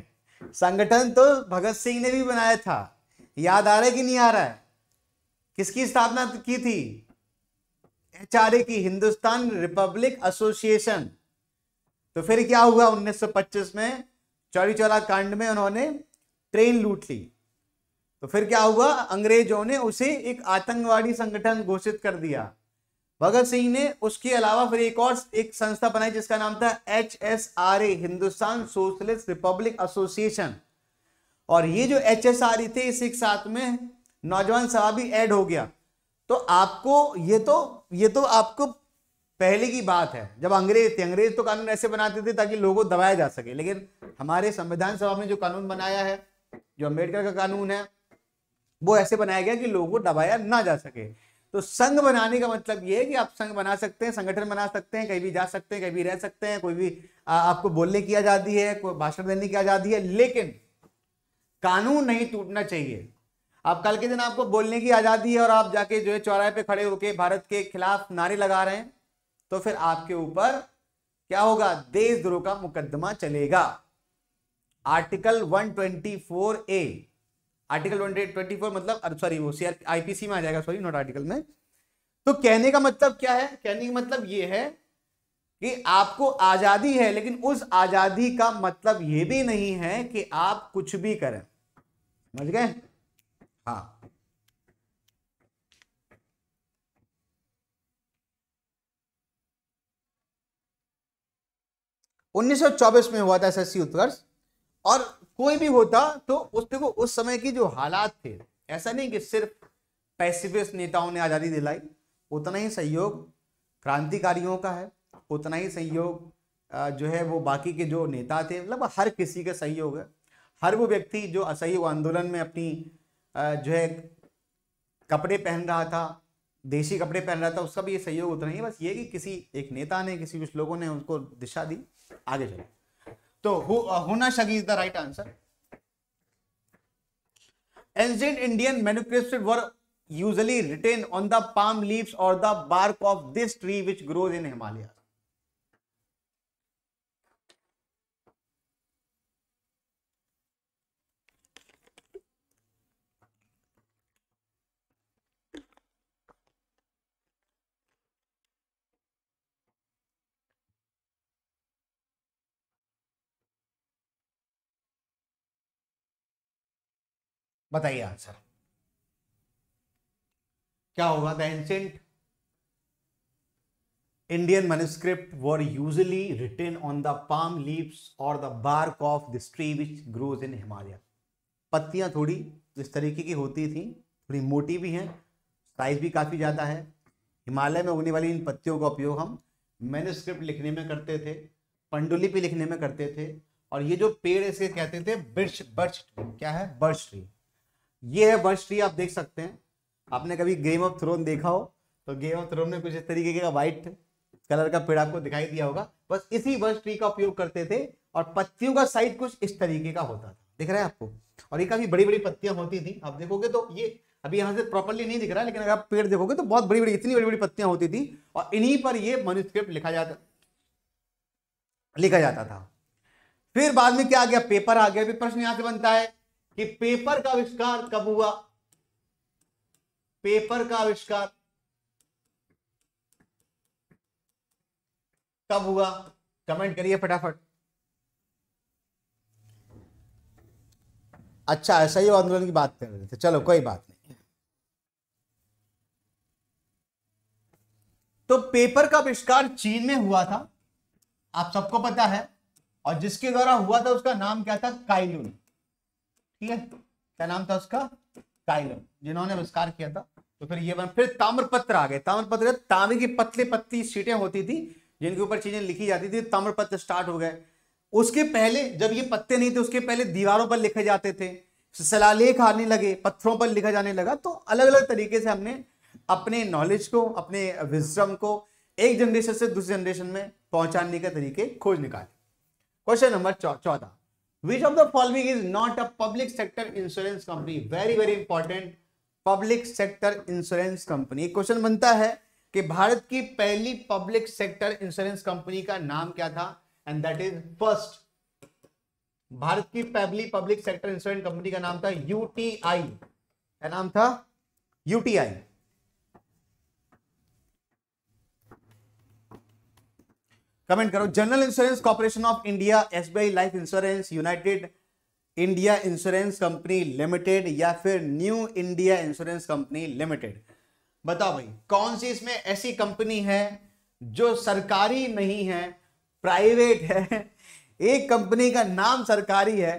संगठन तो भगत सिंह ने भी बनाया था, याद आ रहा है कि नहीं आ रहा है? किसकी स्थापना की थी? एच आर ए की, हिंदुस्तान रिपब्लिक एसोसिएशन। तो फिर क्या हुआ? उन्नीस सौ पच्चीस में चौरी चौरा कांड में उन्होंने ट्रेन लूट ली। तो फिर क्या हुआ? अंग्रेजों ने उसे एक आतंकवादी संगठन घोषित कर दिया। भगत सिंह ने उसके अलावा फिर एक और एक संस्था बनाई जिसका नाम था H S R A, Hindustan Socialist Republic Association. और ये जो एच एस आर ए थे इस एक साथ में नौजवान सभा भी ऐड हो गया। तो आपको ये तो ये तो आपको पहले की बात है जब अंग्रेज थे, अंग्रेज तो कानून ऐसे बनाते थे ताकि लोगों को दबाया जा सके, लेकिन हमारे संविधान सभा में जो कानून बनाया है, जो अम्बेडकर का कानून है, वो ऐसे बनाया गया कि लोगों को दबाया ना जा सके। तो संघ बनाने का मतलब ये है कि आप संघ बना सकते हैं, संगठन बना सकते हैं, कहीं भी जा सकते हैं, कहीं भी रह सकते हैं, कोई भी आ, आपको बोलने की आजादी है, कोई भाषण देने की आजादी है, लेकिन कानून नहीं टूटना चाहिए। आप कल के दिन आपको बोलने की आजादी है और आप जाके जो है चौराहे पे खड़े होकर भारत के खिलाफ नारे लगा रहे हैं, तो फिर आपके ऊपर क्या होगा? देशद्रोह का मुकदमा चलेगा। आर्टिकल एक सौ चौबीस ए, आर्टिकल एक सौ चौबीस मतलब सॉरी वो आईपीसी में आ जाएगा, सॉरी नॉट आर्टिकल में। तो कहने का मतलब क्या है? कहने का मतलब ये है कि आपको आजादी है, लेकिन उस आजादी का मतलब ये भी नहीं है कि आप कुछ भी करें। समझ गए? हाँ, उन्नीस सौ चौबीस में हुआ था एसएससी उत्कर्ष, और कोई भी होता तो उस देखो उस समय की जो हालात थे, ऐसा नहीं कि सिर्फ पैसिफिस्ट नेताओं ने आजादी दिलाई, उतना ही सहयोग क्रांतिकारियों का है, उतना ही सहयोग जो है वो बाकी के जो नेता थे, मतलब हर किसी का सहयोग है। हर वो व्यक्ति जो असहयोग आंदोलन में अपनी जो है कपड़े पहन रहा था, देशी कपड़े पहन रहा था, उसका भी ये सहयोग उतना ही है। बस ये कि किसी एक नेता ने, किसी कुछ लोगों ने उनको दिशा दी, आगे चले। तो होना शकी is the right answer. Ancient Indian manuscripts were usually written on the palm leaves और the bark of this tree which grows in Himalaya. बताइए आंसर क्या होगा? The ancient Indian manuscript were usually written on the palm leaves और the bark of this tree which grows in Himalaya. पत्तियां थोड़ी इस तरीके की होती थी, थोड़ी मोटी भी हैं, साइज भी काफी ज्यादा है। हिमालय में उगने वाली इन पत्तियों का उपयोग हम मैन्युस्क्रिप्ट लिखने में करते थे, पंडुलिपि लिखने में करते थे, और ये जो पेड़ इसके कहते थे बर्च बर्च ट्री। क्या है? Birch tree. ये है बर्च ट्री। आप देख सकते हैं, आपने कभी गेम ऑफ थ्रोन देखा हो तो गेम ऑफ थ्रोन में कुछ इस तरीके का व्हाइट कलर का पेड़ आपको दिखाई दिया होगा, बस इसी बर्च ट्री का उपयोग करते थे, और पत्तियों का साइज कुछ इस तरीके का होता था, दिख रहा है आपको, और ये काफी बड़ी बड़ी पत्तियां होती थी। आप देखोगे तो ये अभी यहाँ से प्रॉपरली नहीं दिख रहा, लेकिन अगर आप पेड़ देखोगे तो बहुत बड़ी बड़ी, इतनी बड़ी बड़ी पत्तियां होती थी, और इन्हीं पर यह मैन्युस्क्रिप्ट लिखा जाता लिखा जाता था। फिर बाद में क्या आ गया? पेपर आ गया। प्रश्न यहाँ से बनता है कि पेपर का आविष्कार कब हुआ? पेपर का आविष्कार कब हुआ? कमेंट करिए फटाफट। अच्छा, ऐसा ही आंदोलन की बात कर रहे थे, चलो कोई बात नहीं। तो पेपर का आविष्कार चीन में हुआ था, आप सबको पता है, और जिसके द्वारा हुआ था उसका नाम क्या था? काइलून। क्या नाम था उसका? काइलम, जिन्होंने आविष्कार किया था। तो फिर ये बन फिर ताम्रपत्र आ गए। ताम्रपत्र तांबे की पतली पतली शीटें होती थी जिनके ऊपर चीजें लिखी जाती थी, ताम्रपत्र स्टार्ट हो गए। उसके पहले जब ये पत्ते नहीं थे, उसके पहले दीवारों पर लिखे जाते थे, शिलालेख आने लगे, पत्थरों पर लिखा जाने लगा। तो अलग अलग तरीके से हमने अपने नॉलेज को, अपने विजडम को एक जनरेशन से दूसरे जनरेशन में पहुंचाने के तरीके खोज निकाले। क्वेश्चन नंबर चौदह, Which of the following is not a public sector insurance company? Very very important, public sector insurance company। Question बनता है कि भारत की पहली public sector insurance company का नाम क्या था? And that is first, Bharat की पहली public sector insurance company का नाम था U T I। क्या नाम था? U T I। कमेंट करो। General Insurance Corporation of India, SBI Life Insurance, United India Insurance Company Limited, या फिर New India Insurance Company Limited. बताओ भाई, कौन सी इसमें ऐसी कंपनी है जो सरकारी नहीं है, प्राइवेट है? एक कंपनी का नाम सरकारी है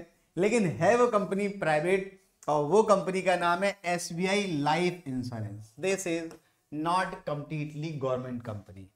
लेकिन है वो कंपनी प्राइवेट, और वो कंपनी का नाम है SBI Life Insurance. This is not completely government company.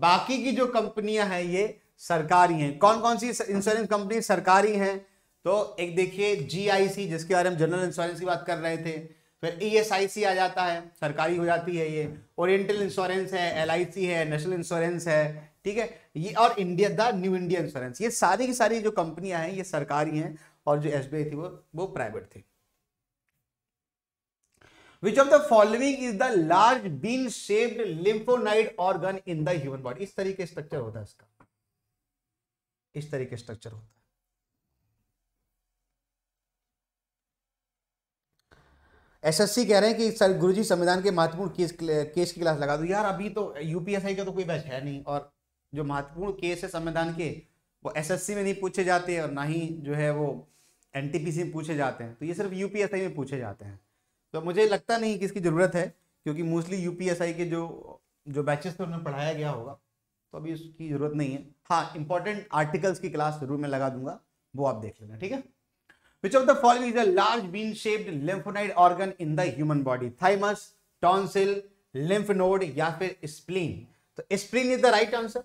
बाकी की जो कंपनियां हैं ये सरकारी हैं। कौन कौन सी इंश्योरेंस कंपनी सरकारी हैं? तो एक देखिए जीआईसी, जिसके बारे हम जनरल इंश्योरेंस की बात कर रहे थे, फिर ईएसआईसी आ जाता है, सरकारी हो जाती है ये, ओरिएंटल इंश्योरेंस है, एलआईसी है, नेशनल इंश्योरेंस है, ठीक है ये, और India the New India Insurance. ये सारी की सारी जो कंपनियां हैं ये सरकारी हैं और जो एसबीआई थी वो वो प्राइवेट थी। Which of the following is the large bean shaped lymphonoid organ in the human body? इस तरीके स्ट्रक्चर होता है इसका, इस तरीके स्ट्रक्चर होता है। एसएससी कह रहे हैं कि सर गुरुजी संविधान के महत्वपूर्ण केस केस की क्लास लगा दो। यार अभी तो यूपीएसआई का तो कोई बैच है नहीं, और जो महत्वपूर्ण केस है संविधान के वो एसएससी में नहीं पूछे जाते और ना ही जो है वो एनटीपीसी में पूछे जाते हैं, तो ये सिर्फ यूपीएसआई में पूछे जाते हैं। तो मुझे लगता नहीं कि इसकी ज़रूरत है, क्योंकि मोस्टली यूपीएसआई के जो जो बैचेस थे उन्हें पढ़ाया गया होगा, तो अभी उसकी ज़रूरत नहीं है। हाँ, इंपॉर्टेंट आर्टिकल्स की क्लास जरूर मैं लगा दूंगा, वो आप देख लेना, ठीक है। Which of the following is a large bean shaped lymphoid organ in the human body? Thymus, tonsil, lymph node या फिर स्प्लीन। तो spleen is the right answer,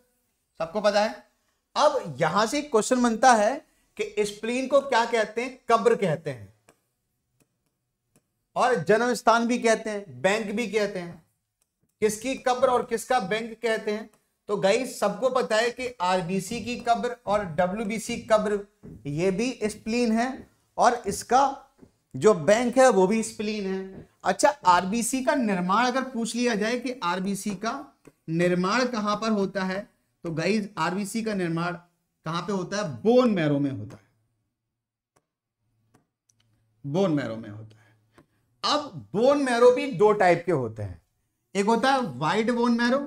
सबको पता है। अब यहां से क्वेश्चन बनता है कि स्प्लीन को क्या कहते हैं? कब्र कहते हैं, और जन्म स्थान भी कहते हैं, बैंक भी कहते हैं। किसकी कब्र और किसका बैंक कहते हैं? तो गाइस सबको पता है कि आरबीसी की कब्र और डब्ल्यूबीसी कब्र ये भी स्प्लीन है, और इसका जो बैंक है वो भी स्प्लीन है। अच्छा, आरबीसी का निर्माण अगर पूछ लिया जाए कि आरबीसी का निर्माण कहां पर होता है, तो गाइस आरबीसी का निर्माण कहां पे होता है? बोन मैरो में होता है, बोन मैरो में होता है। अब बोन मैरो भी दो टाइप के होते हैं, एक होता है वाइट बोन मैरो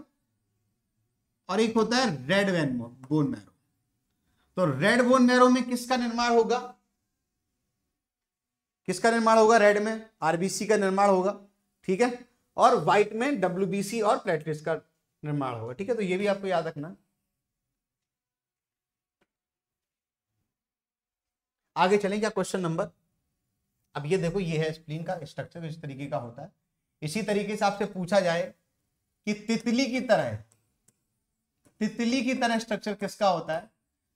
और एक होता है रेड बोन मैरो। तो रेड बोन मैरो में किसका निर्माण होगा? किसका निर्माण होगा? रेड में आरबीसी का निर्माण होगा, ठीक है, और व्हाइट में डब्ल्यूबीसी और प्लेटलेट्स का निर्माण होगा, ठीक है। तो यह भी आपको याद रखना। आगे चलें, क्या क्वेश्चन नंबर, अब ये देखो ये है स्प्लीन का स्ट्रक्चर, इस तरीके का होता है। इसी तरीके से आपसे पूछा जाए कि तितली की तरह तितली की तरह स्ट्रक्चर किसका होता है?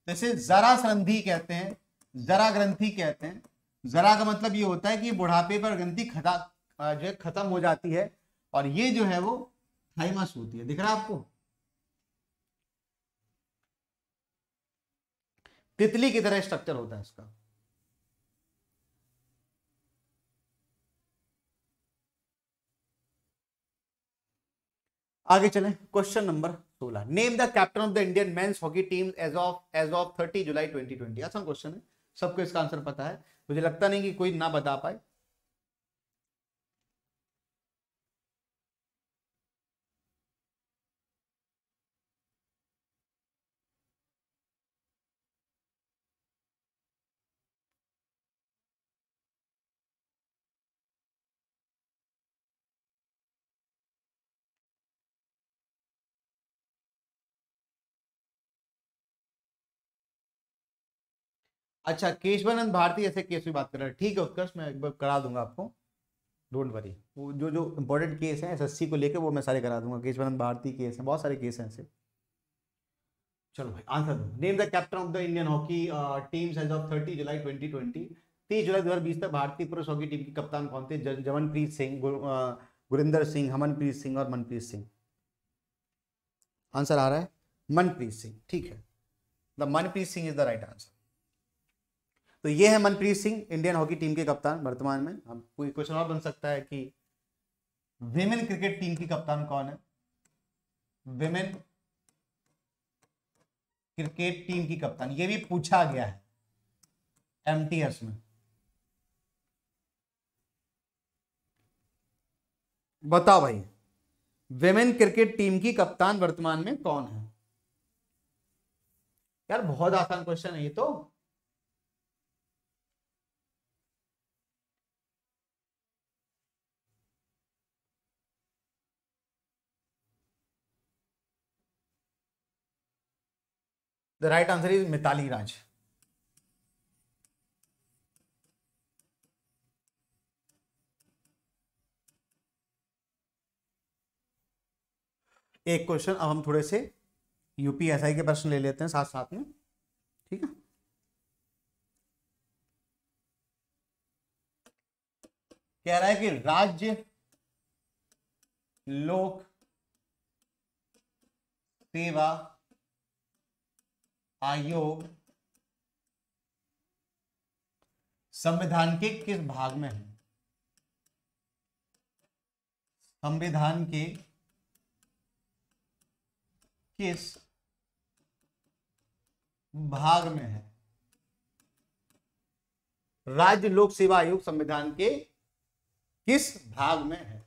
जैसे जरा संधि कहते हैं, जरा ग्रंथि कहते हैं। जरा का मतलब ये होता है कि बुढ़ापे पर ग्रंथि खता जो है खत्म हो जाती है, और ये जो है वो थाइमस होती है। दिख रहा है आपको? तितली की तरह स्ट्रक्चर होता है इसका। आगे चलें, क्वेश्चन नंबर सोलह। Name the captain of the Indian men's hockey team as of as of तीस जुलाई दो हज़ार बीस। आसान क्वेश्चन है, सबको इसका आंसर पता है, मुझे लगता नहीं कि कोई ना बता पाए। अच्छा, केशवानंद भारती जैसे केस की बात कर रहे हैं, ठीक है, उत्कर्ष मैं एक बार करा दूंगा आपको, डोंट वरी। वो जो जो इंपॉर्टेंट केस हैं एसएससी को लेके वो मैं सारे करा दूंगा। केशवानंद भारती केस हैं, बहुत सारे केस हैं ऐसे। चलो भाई आंसर दो। Name the captain of the Indian hockey teams as of तीस जुलाई दो हज़ार बीस। तीस जुलाई दो हज़ार बीस तक भारतीय पुरुष हॉकी टीम की कप्तान कौन थे? जवनप्रीत सिंह, गुरिंदर सिंह, हमनप्रीत सिंह और मनप्रीत सिंह। आंसर आ रहा है मनप्रीत सिंह, ठीक है, the Manpreet Singh is the right answer. तो ये है Manpreet Singh, Indian hockey team के कप्तान वर्तमान में। अब कोई क्वेश्चन और बन सकता है कि विमेन क्रिकेट टीम की कप्तान कौन है? विमेन क्रिकेट टीम की कप्तान, ये भी पूछा गया है एमटीएस में। बताओ भाई, विमेन क्रिकेट टीम की कप्तान वर्तमान में कौन है? यार बहुत आसान क्वेश्चन है ये तो। The right answer is Mitali राज। एक क्वेश्चन अब हम थोड़े से यूपीएसआई के प्रश्न ले लेते हैं साथ साथ में, ठीक है। कह रहा है कि राज्य लोक सेवा आयोग संविधान के किस भाग में है? संविधान के किस भाग में है? राज्य लोक सेवा आयोग संविधान के किस भाग में है?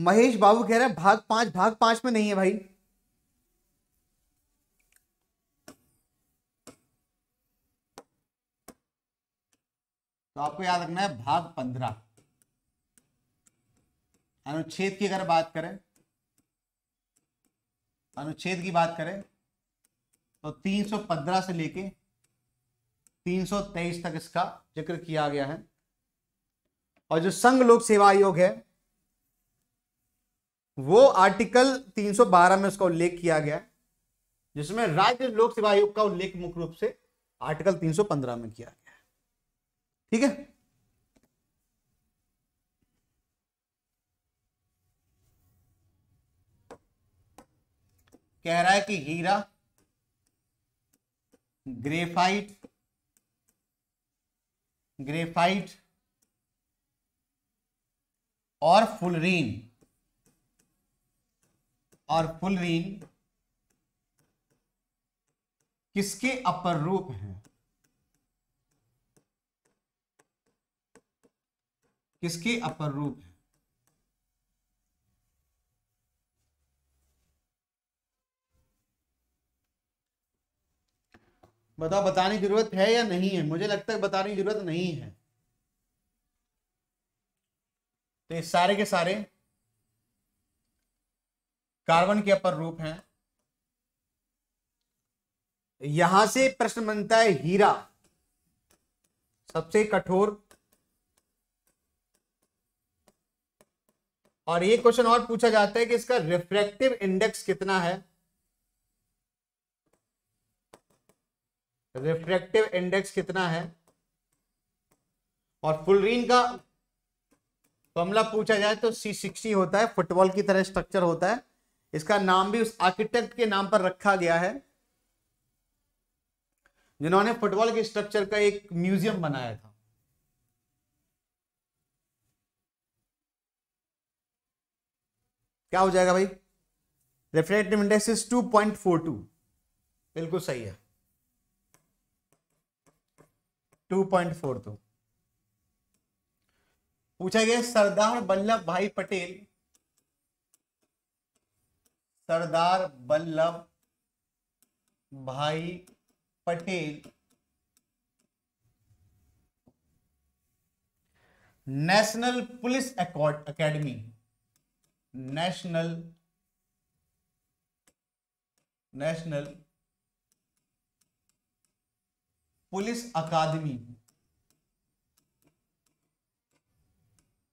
महेश बाबू कह रहे हैं भाग पांच, भाग पांच में नहीं है भाई, तो आपको याद रखना है भाग पंद्रह अनुच्छेद की अगर बात करें, अनुच्छेद की बात करें तो तीन सौ पंद्रह से लेके तीन सौ तेईस तक इसका जिक्र किया गया है। और जो संघ लोक सेवा आयोग है वो आर्टिकल तीन सौ बारह में उसका उल्लेख किया गया है, जिसमें राज्य लोक सेवा आयोग का उल्लेख मुख्य रूप से आर्टिकल तीन सौ पंद्रह में किया गया है, ठीक है। कह रहा है कि हीरा, ग्रेफाइट, ग्रेफाइट और फुलरीन और फुलरीन किसके अपर रूप हैं? किसके अपर रूप हैं? बताओ, बताने की जरूरत है या नहीं है? मुझे लगता है बताने की जरूरत नहीं है। तो ये सारे के सारे कार्बन के अपर रूप हैं। यहां से प्रश्न बनता है हीरा सबसे कठोर, और ये क्वेश्चन और पूछा जाता है कि इसका रिफ्रैक्टिव इंडेक्स कितना है। रिफ्रैक्टिव इंडेक्स कितना है? और फुलरीन का फॉर्मूला पूछा जाए तो सी सिक्सटी होता है, फुटबॉल की तरह स्ट्रक्चर होता है। इसका नाम भी उस आर्किटेक्ट के नाम पर रखा गया है जिन्होंने फुटबॉल के स्ट्रक्चर का एक म्यूजियम बनाया था। क्या हो जाएगा भाई? Refractive index is two point four two, बिल्कुल सही है, टू पॉइंट फोर टू। पूछा गया सरदार वल्लभ भाई पटेल, सरदार वल्लभ भाई Patel National Police Academy, National National Police अकादमी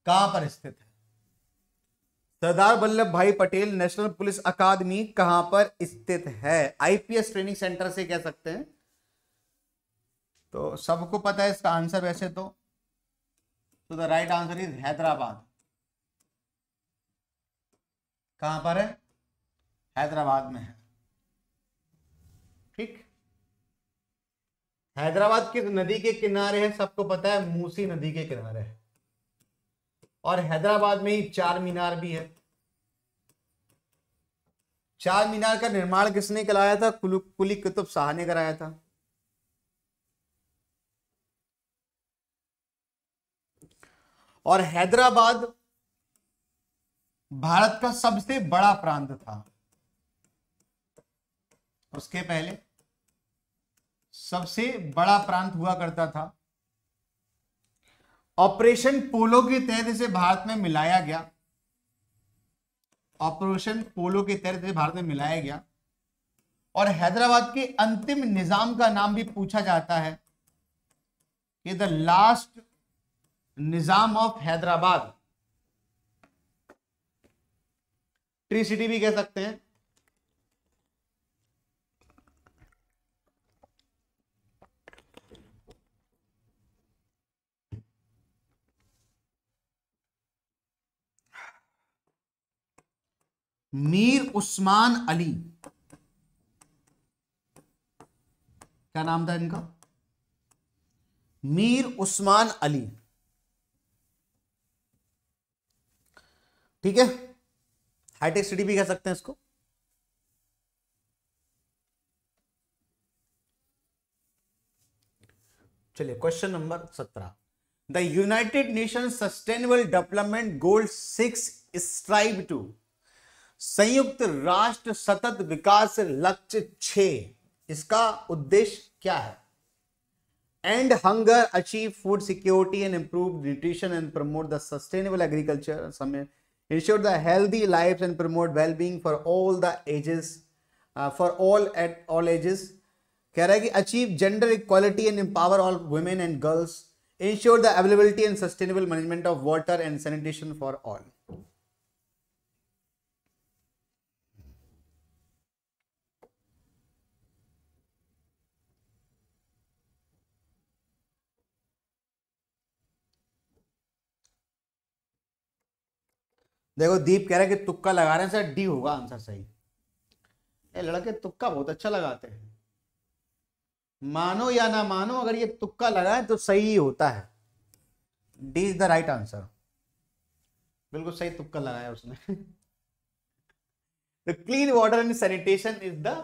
कहां पर स्थित है? सरदार वल्लभ भाई पटेल नेशनल पुलिस अकादमी कहां पर स्थित है? आईपीएस ट्रेनिंग सेंटर से कह सकते हैं। तो सबको पता है इसका आंसर वैसे तो, तो the right answer is Hyderabad. कहां पर है? हैदराबाद में है, ठीक। हैदराबाद किस नदी के किनारे है? सबको पता है मूसी नदी के किनारे है, और हैदराबाद में ही चार मीनार भी है। चार मीनार का निर्माण किसने कराया था? कुली कुतुब शाह ने कराया था। और हैदराबाद भारत का सबसे बड़ा प्रांत था, उसके पहले सबसे बड़ा प्रांत हुआ करता था। ऑपरेशन पोलो के तहत इसे भारत में मिलाया गया। ऑपरेशन पोलो के तहत भारत में मिलाया गया। और हैदराबाद के अंतिम निजाम का नाम भी पूछा जाता है कि the last Nizam of Hyderabad. Tree city भी कह सकते हैं। मीर उस्मान अली, क्या नाम था इनका? मीर उस्मान अली, ठीक है। हाईटेक सिटी भी कह सकते हैं इसको। चलिए क्वेश्चन नंबर सत्रह। The United Nation sustainable development goal six strive to, संयुक्त राष्ट्र सतत विकास लक्ष्य छह, इसका उद्देश्य क्या है? End hunger, achieve food security and improve nutrition and promote the sustainable agriculture, समय ensure the healthy life and promote wellbeing for all the ages, for all at all ages. कह रहा है कि achieve gender equality and empower all women and girls, ensure the availability and sustainable management of water and sanitation for all. देखो दीप कह रहा है कि तुक्का लगा रहे हैं सर, डी होगा आंसर सही। ये लड़के तुक्का बहुत अच्छा लगाते हैं, मानो या ना मानो अगर ये तुक्का लगाए तो सही होता है। D is the right answer, बिल्कुल सही तुक्का लगाया उसने। The clean water and sanitation is the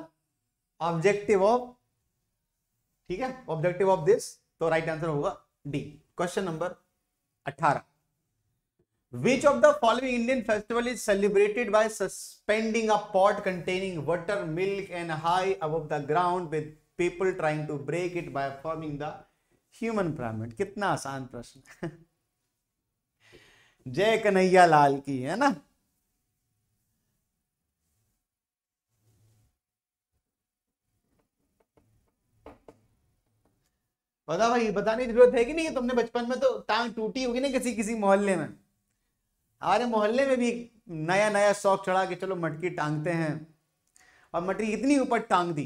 objective of, ठीक है, ऑब्जेक्टिव ऑफ दिस, तो राइट आंसर होगा डी। क्वेश्चन नंबर अठारह। Which of the following Indian festival is celebrated by suspending a pot containing water, milk, and high above the ground with people trying to break it by forming the human pyramid? कितना आसान प्रश्न। जय कन्हैया लाल की, है ना। बता भाई, बताने की जरूरत है कि नहीं कि तुमने बचपन में तो टांग टूटी होगी ना किसी किसी मोहल्ले में। हमारे मोहल्ले में भी नया नया शौक चढ़ा के चलो मटकी टांगते हैं, और मटकी इतनी ऊपर टांग दी,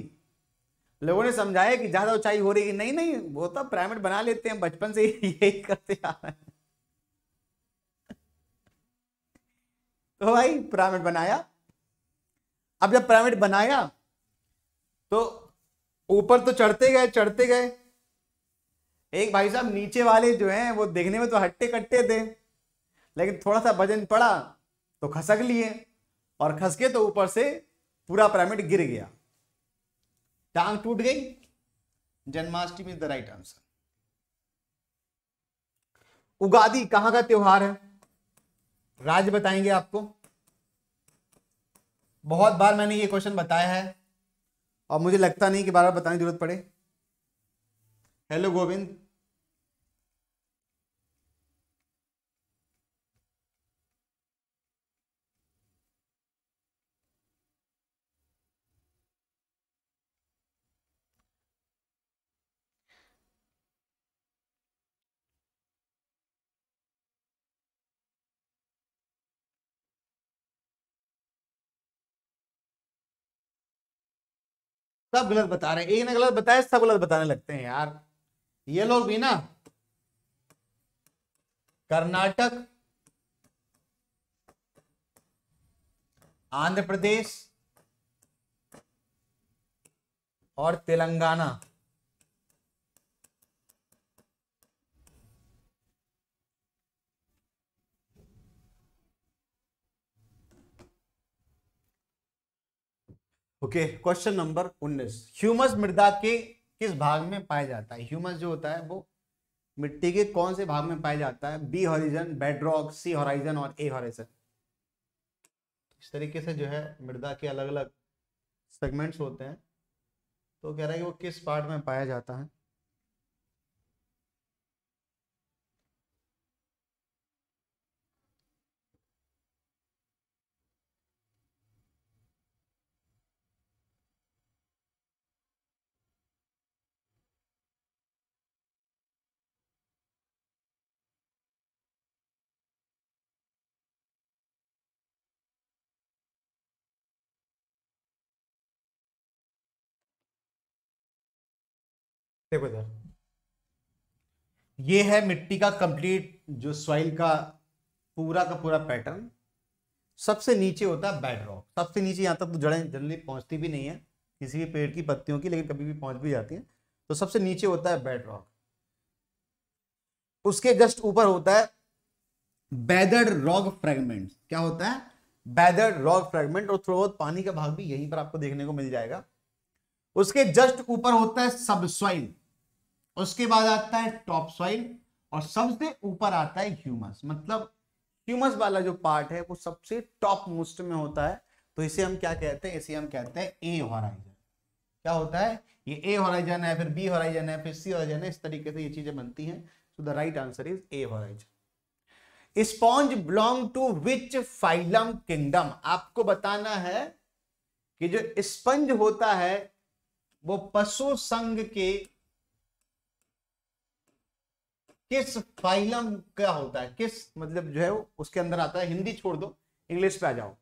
लोगों ने समझाया कि ज्यादा ऊंचाई हो रही है, नहीं नहीं वो तो पिरामिड बना लेते हैं, बचपन से यही करते आ रहे हैं। तो भाई पिरामिड बनाया। अब जब पिरामिड बनाया तो ऊपर तो चढ़ते गए चढ़ते गए, एक भाई साहब नीचे वाले जो हैं वो देखने में तो हट्टे कट्टे थे, लेकिन थोड़ा सा वजन पड़ा तो खसक लिए, और खसके तो ऊपर से पूरा पिरामिड गिर गया, टांग टूट गई। Janmashtami is the right answer. Ugadi कहाँ का त्योहार है? राज बताएंगे आपको। बहुत बार मैंने ये क्वेश्चन बताया है और मुझे लगता नहीं कि बार बार बताने की जरूरत पड़े। हेलो गोविंद, सब गलत बता रहे हैं, एक ने गलत बताया सब गलत बताने लगते हैं यार ये लोग भी ना। कर्नाटक, आंध्र प्रदेश और तेलंगाना, ओके। क्वेश्चन नंबर उन्नीस। ह्यूमस मृदा के किस भाग में पाया जाता है? ह्यूमस जो होता है वो मिट्टी के कौन से भाग में पाया जाता है? B horizon, bedrock, C horizon और ए हॉराइजन। इस तरीके से जो है मृदा के अलग अलग सेगमेंट्स होते हैं, तो कह रहा है कि वो किस पार्ट में पाया जाता है। देखो इधर, ये है मिट्टी का कंप्लीट जो सॉइल का पूरा का पूरा पैटर्न। सबसे नीचे होता है बेडरॉक, सबसे नीचे, यहाँ तक तो जड़ें जनरली पहुँचती भी नहीं है किसी भी पेड़ की पत्तियों की, लेकिन कभी भी पहुँच भी जाती है। तो सबसे नीचे होता है बेडरॉक, उसके जस्ट ऊपर होता है बेदर्ड रॉक फ्रेगमेंट। क्या होता है? Weathered rock fragment. और थोड़ा बहुत पानी का भाग भी यहीं पर आपको देखने को मिल जाएगा। उसके जस्ट ऊपर होता है सबसॉइल, उसके बाद आता है टॉप सॉइल, और सबसे ऊपर आता है ह्यूमस। मतलब ह्यूमस वाला जो पार्ट है वो सबसे टॉप मोस्ट में होता है। तो इसे हम क्या कहते हैं? इसे हम कहते हैं ए हॉराइजन। क्या होता है? ये ए हॉराइजन है, फिर बी हॉराइजन है, फिर सी हॉराइजन है। इस तरीके से ये चीजें बनती हैं। So the right answer is A horizon. Sponge belong to which phylum kingdom? आपको बताना है कि जो स्पंज होता है वो पशु संघ के किस फाइलम का होता है? किस मतलब जो है वो उसके अंदर आता है। हिंदी छोड़ दो, इंग्लिश पे आ जाओ।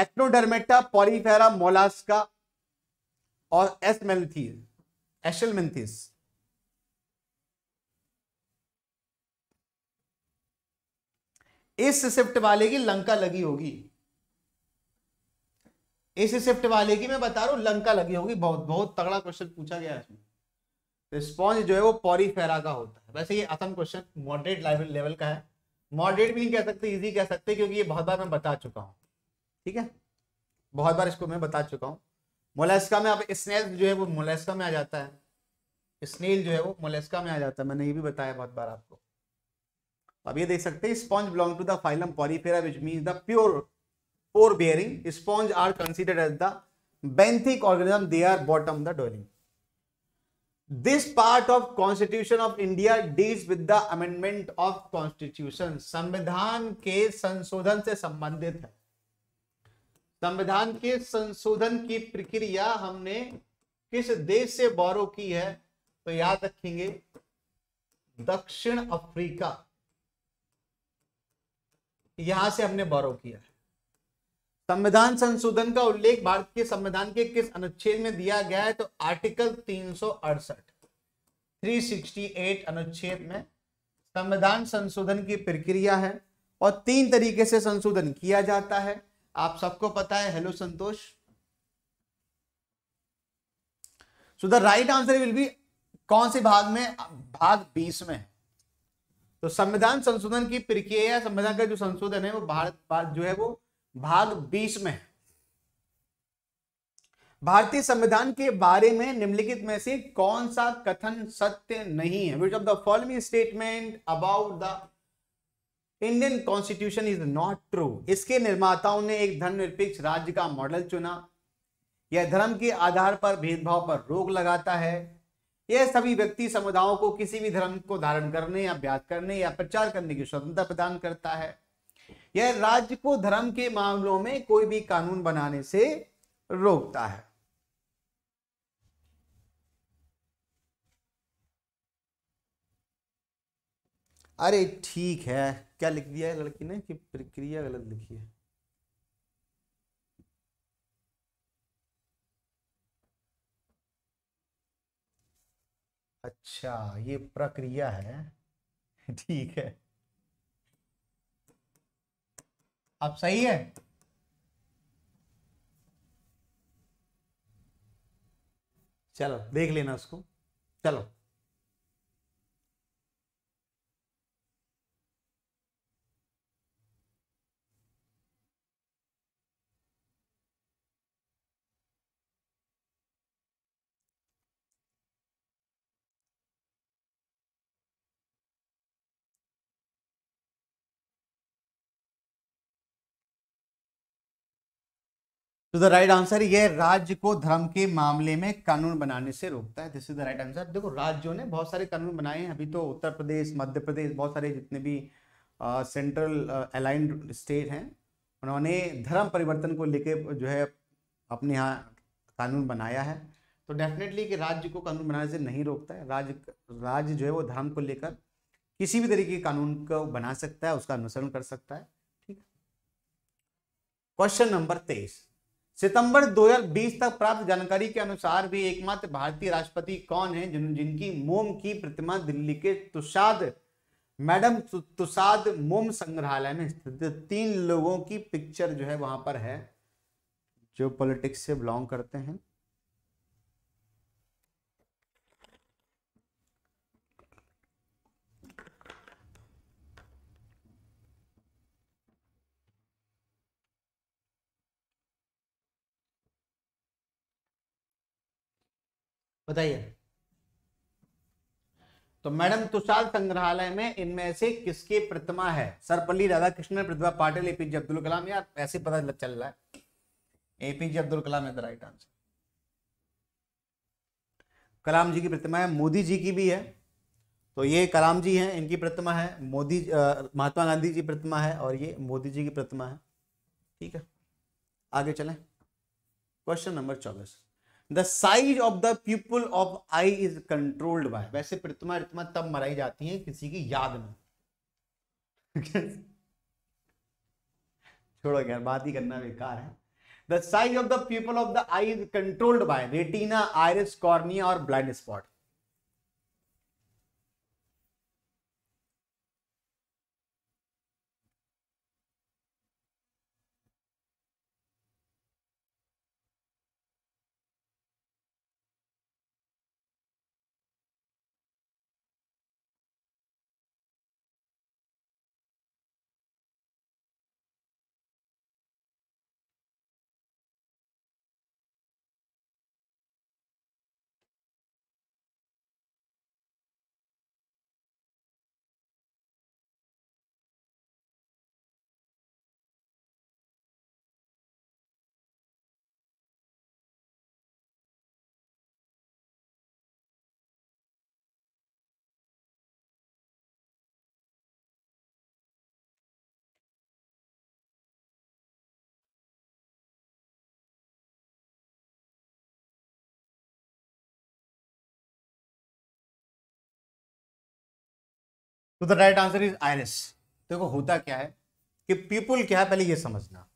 एक्नोडर्मेटा, पॉलीफेरा, मोलास्का और एसमेंथीस, एशलमेंथीस। इस शिफ्ट वाले की लंका लगी होगी, इस शिफ्ट वाले की मैं बता रहा हूं लंका लगी होगी। बहुत बहुत तगड़ा क्वेश्चन पूछा गया है इसमें। स्पॉन्ज जो है वो पॉरीफेरा का होता है। वैसे ये आसान क्वेश्चन मॉडरेट लेवल लेवल का है, मॉडरेट भी नहीं कह सकते, इजी कह सकते, क्योंकि ये बहुत बार मैं बता चुका हूँ। ठीक है, बहुत बार इसको मैं बता चुका हूँ। मोलेस्का में, आप स्नेल जो है वो मोलेस्का में आ जाता है, स्नेल जो है वो मोलेस्का में आ जाता है। मैंने ये भी बताया बहुत बार आपको। अब ये देख सकते हैं, sponge belong to the phylum Porifera which means the pure pore bearing sponge are considered as the benthic organism, they are bottom the dwelling. This part of Constitution of India deals with the amendment of Constitution. संविधान के संशोधन से संबंधित है। संविधान के संशोधन की प्रक्रिया हमने किस देश से बॉरो की है? तो याद रखेंगे दक्षिण अफ्रीका, यहां से हमने बॉरो किया है। संविधान संशोधन का उल्लेख भारत के संविधान के किस अनुच्छेद में दिया गया है? तो आर्टिकल तीन सौ अड़सठ अनुच्छेद में संविधान संशोधन की प्रक्रिया है। और तीन तरीके से संशोधन किया जाता है, आप सबको पता है। Hello Santosh. So the right answer will be, कौन से भाग में? भाग बीस में। तो संविधान संशोधन की प्रक्रिया, संविधान का जो संशोधन है वो भारत भारत जो है वो भाग बीस में। भारतीय संविधान के बारे में निम्नलिखित में से कौन सा कथन सत्य नहीं है? Which of the following statement about the Indian constitution is not true? इसके निर्माताओं ने एक धर्मनिरपेक्ष राज्य का मॉडल चुना। यह धर्म के आधार पर भेदभाव पर रोक लगाता है। यह सभी व्यक्ति समुदायों को किसी भी धर्म को धारण करने या अभ्यास करने या प्रचार करने की स्वतंत्रता प्रदान करता है। यह राज्य को धर्म के मामलों में कोई भी कानून बनाने से रोकता है। अरे ठीक है, क्या लिख दिया है लड़की ने कि प्रक्रिया गलत लिखी है। अच्छा, ये प्रक्रिया है, ठीक है। आप सही है, चलो देख लेना उसको। चलो तो द राइट आंसर, यह राज्य को धर्म के मामले में कानून बनाने से रोकता है। This is the right answer. देखो, राज्यों ने बहुत सारे कानून बनाए हैं। अभी तो उत्तर प्रदेश, मध्य प्रदेश, बहुत सारे जितने भी आ, सेंट्रल अलाइंड स्टेट हैं, उन्होंने धर्म परिवर्तन को लेकर जो है अपने यहाँ कानून बनाया है। तो डेफिनेटली कि राज्य को कानून बनाने से नहीं रोकता है। राज्य राज्य जो है वो धर्म को लेकर किसी भी तरीके के कानून को बना सकता है, उसका अनुसरण कर सकता है। ठीक है, क्वेश्चन नंबर तेईस। सितंबर दो हज़ार बीस तक प्राप्त जानकारी के अनुसार भी एकमात्र भारतीय राष्ट्रपति कौन है जिन, जिनकी मोम की प्रतिमा दिल्ली के तुषाद मैडम तु, तुषाद मोम संग्रहालय में स्थित तीन लोगों की पिक्चर जो है वहां पर है जो पॉलिटिक्स से बिलोंग करते हैं। बताइए तो मैडम तुषाद संग्रहालय में इनमें से किसकी प्रतिमा है? सर्वपल्ली राधाकृष्णन, प्रतिभा पाटिल, एपीजे अब्दुल कलाम। यार ऐसे पता चल रहा है एपीजे अब्दुल कलाम है the right answer. Kalam ji की प्रतिमा है, मोदी जी की भी है, तो ये कलाम जी हैं, इनकी प्रतिमा है, मोदी महात्मा गांधी जी प्रतिमा है और ये मोदी जी की प्रतिमा है। ठीक है आगे चलें। क्वेश्चन नंबर चौबीस, the size of the pupil of eye is controlled by. वैसे प्रतिमा प्रतिमा तब मराई जाती है किसी की याद में। छोड़ो यार बात ही करना बेकार है। The size of the pupil of the eye is controlled by retina, iris, cornea और ब्लाइंड स्पॉट। तो the right answer is iris. देखो होता क्या है कि पीपुल क्या है पहले ये समझना,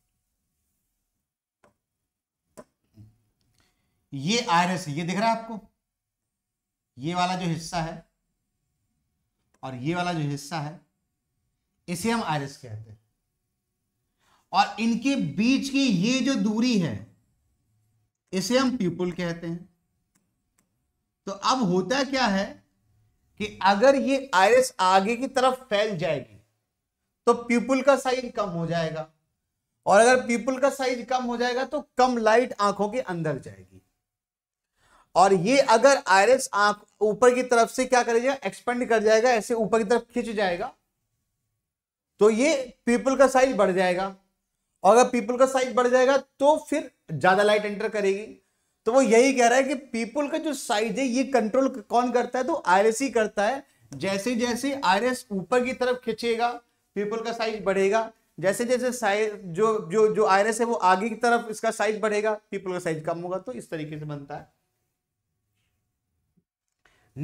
ये आयरिस ये दिख रहा है आपको, ये वाला जो हिस्सा है और ये वाला जो हिस्सा है इसे हम आयरिस कहते हैं और इनके बीच की ये जो दूरी है इसे हम पीपुल कहते हैं। तो अब होता क्या है कि अगर ये आयरिस आगे की तरफ फैल जाएगी तो पीपुल का साइज कम हो जाएगा और अगर पीपुल का साइज कम हो जाएगा तो कम लाइट आंखों के अंदर जाएगी और ये अगर आयरिस आंख ऊपर की तरफ से क्या करेगा एक्सपेंड कर जाएगा, ऐसे ऊपर की तरफ खिंच जाएगा तो ये पीपुल का साइज बढ़ जाएगा और अगर पीपुल का साइज बढ़ जाएगा तो फिर ज्यादा लाइट एंटर करेगी। तो वो यही कह रहा है कि पीपल का जो साइज है ये कंट्रोल कौन करता है? तो आयरिस ही करता है। जैसे जैसे आयरिस ऊपर की तरफ खिंचेगा पीपल का साइज बढ़ेगा, जैसे जैसे साइज जो जो जो आयरिस है वो आगे की तरफ इसका साइज बढ़ेगा पीपल का साइज कम होगा। तो इस तरीके से बनता है।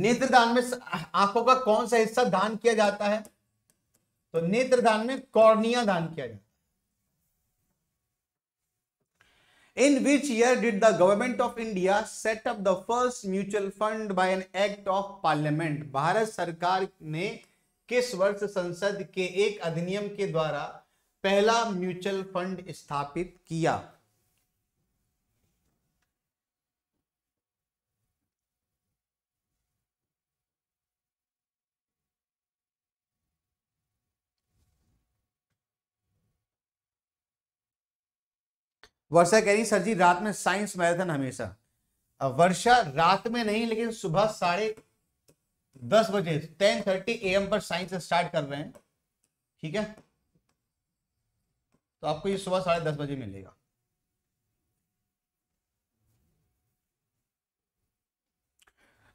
नेत्रदान में आंखों का कौन सा हिस्सा दान किया जाता है? तो नेत्रदान में कॉर्निया दान किया जाता है। In which year did the government of India set up the first mutual fund by an act of parliament? Bharat सरकार ने किस वर्ष संसद के एक अधिनियम के द्वारा पहला म्यूचुअल फंड स्थापित किया? वर्षा कह रही सर जी रात में साइंस मैराथन हमेशा। वर्षा रात में नहीं लेकिन सुबह साढ़े दस बजे टेन थर्टी एएम पर साइंस स्टार्ट कर रहे हैं। ठीक है तो आपको ये सुबह साढ़े दस बजे मिलेगा।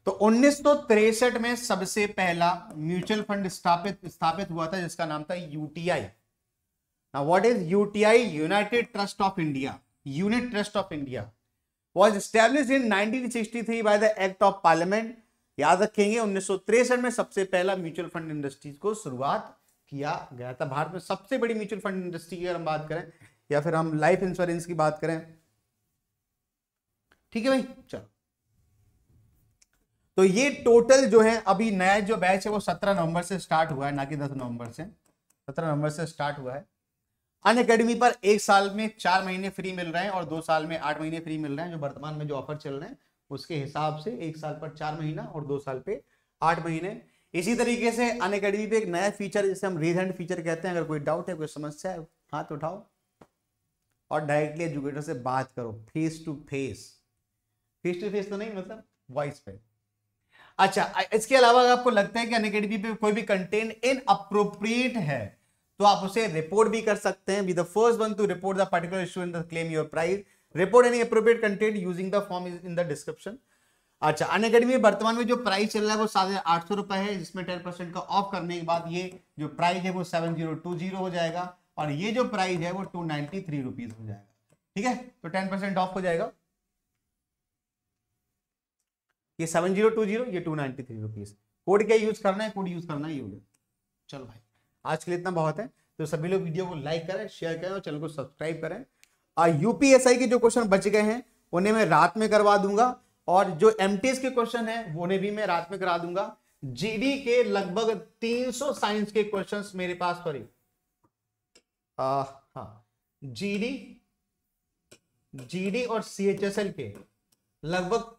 तो उन्नीस सौ तिरसठ में सबसे पहला म्यूचुअल फंड स्थापित स्थापित हुआ था जिसका नाम था UTI. Now what is U T I? United Trust of India, Unit Trust of India was established in nineteen sixty-three by the Act of Parliament। याद रखेंगे उन्नीस सौ तिरसठ में सबसे पहला म्यूचुअल फंड इंडस्ट्रीज को शुरुआत किया गया था। भारत में सबसे बड़ी म्यूचुअल फंड इंडस्ट्री की अगर हम बात करें या फिर हम लाइफ इंश्योरेंस की बात करें ठीक है भाई, चलो। तो ये टोटल जो है अभी नया जो बैच है वो सत्रह नवंबर से स्टार्ट हुआ है, ना कि दस नवंबर से, सत्रह नवंबर से स्टार्ट हुआ है। अन अकेडमी पर एक साल में चार महीने फ्री मिल रहे हैं और दो साल में आठ महीने फ्री मिल रहे हैं, जो वर्तमान में जो ऑफर चल रहे हैं उसके हिसाब से एक साल पर चार महीना और दो साल पे आठ महीने। इसी तरीके से अन अकेडमी पे एक नया फीचर जिसे हम रेज हैंड फीचर कहते हैं, अगर कोई डाउट है, कोई समस्या है, हाथ उठाओ और डायरेक्टली एजुकेटर से बात करो face to face, face to face तो नहीं मतलब वॉइस पे। अच्छा, इसके अलावा अगर आपको लगता है कि अन अकेडमी पे कोई भी कंटेंट इन अप्रोप्रिएट है तो आप उसे रिपोर्ट भी कर सकते हैं। Be the first one to report the particular student that claim your prize, report any appropriate content using the form is in the description. अच्छा, अन अकेडमी वर्तमान में जो प्राइस चल रहा है वो साढ़े आठ सौ रुपए है, जिसमें टेन परसेंट का ऑफ करने के बाद ये जो प्राइस है वो सेवन जीरो टू जीरो हो जाएगा और ये जो प्राइस है वो टू नाइनटी थ्री रुपीज हो जाएगा, ठीक है। तो टेन परसेंट ऑफ हो जाएगा, ये सेवन जीरो टू जीरो, ये two ninety three rupees. Code क्या यूज करना है, कोड यूज करना ही होगा। चलो भाई, आज के लिए इतना बहुत है। तो सभी लोग वीडियो को लाइक करें, शेयर करें और चैनल को सब्सक्राइब करें। यूपीएसआई के जो क्वेश्चन बच गए हैं उन्हें मैं रात में करवा दूंगा और जो एमटीएस के क्वेश्चन है वो उन्हें भी मैं रात में करा दूंगा। जीडी के लगभग तीन सौ साइंस के क्वेश्चंस मेरे पास, सॉरी हाँ जीडी जीडी और सीएचएसएल के लगभग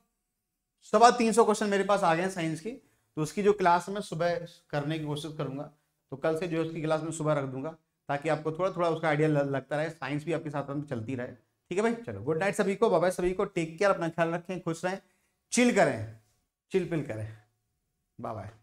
सवा तीन सौ क्वेश्चन मेरे पास आ गए हैं साइंस की। तो उसकी जो क्लास में सुबह करने की कोशिश करूंगा, तो कल से जो उसकी क्लास में सुबह रख दूंगा ताकि आपको थोड़ा थोड़ा उसका आइडिया लगता रहे, साइंस भी आपके साथ में चलती रहे, ठीक है भाई। चलो, गुड नाइट सभी को, बाय बाय सभी को, टेक केयर, अपना ख्याल रखें, खुश रहें, चिल करें, चिल पिल करें, बाय बाय।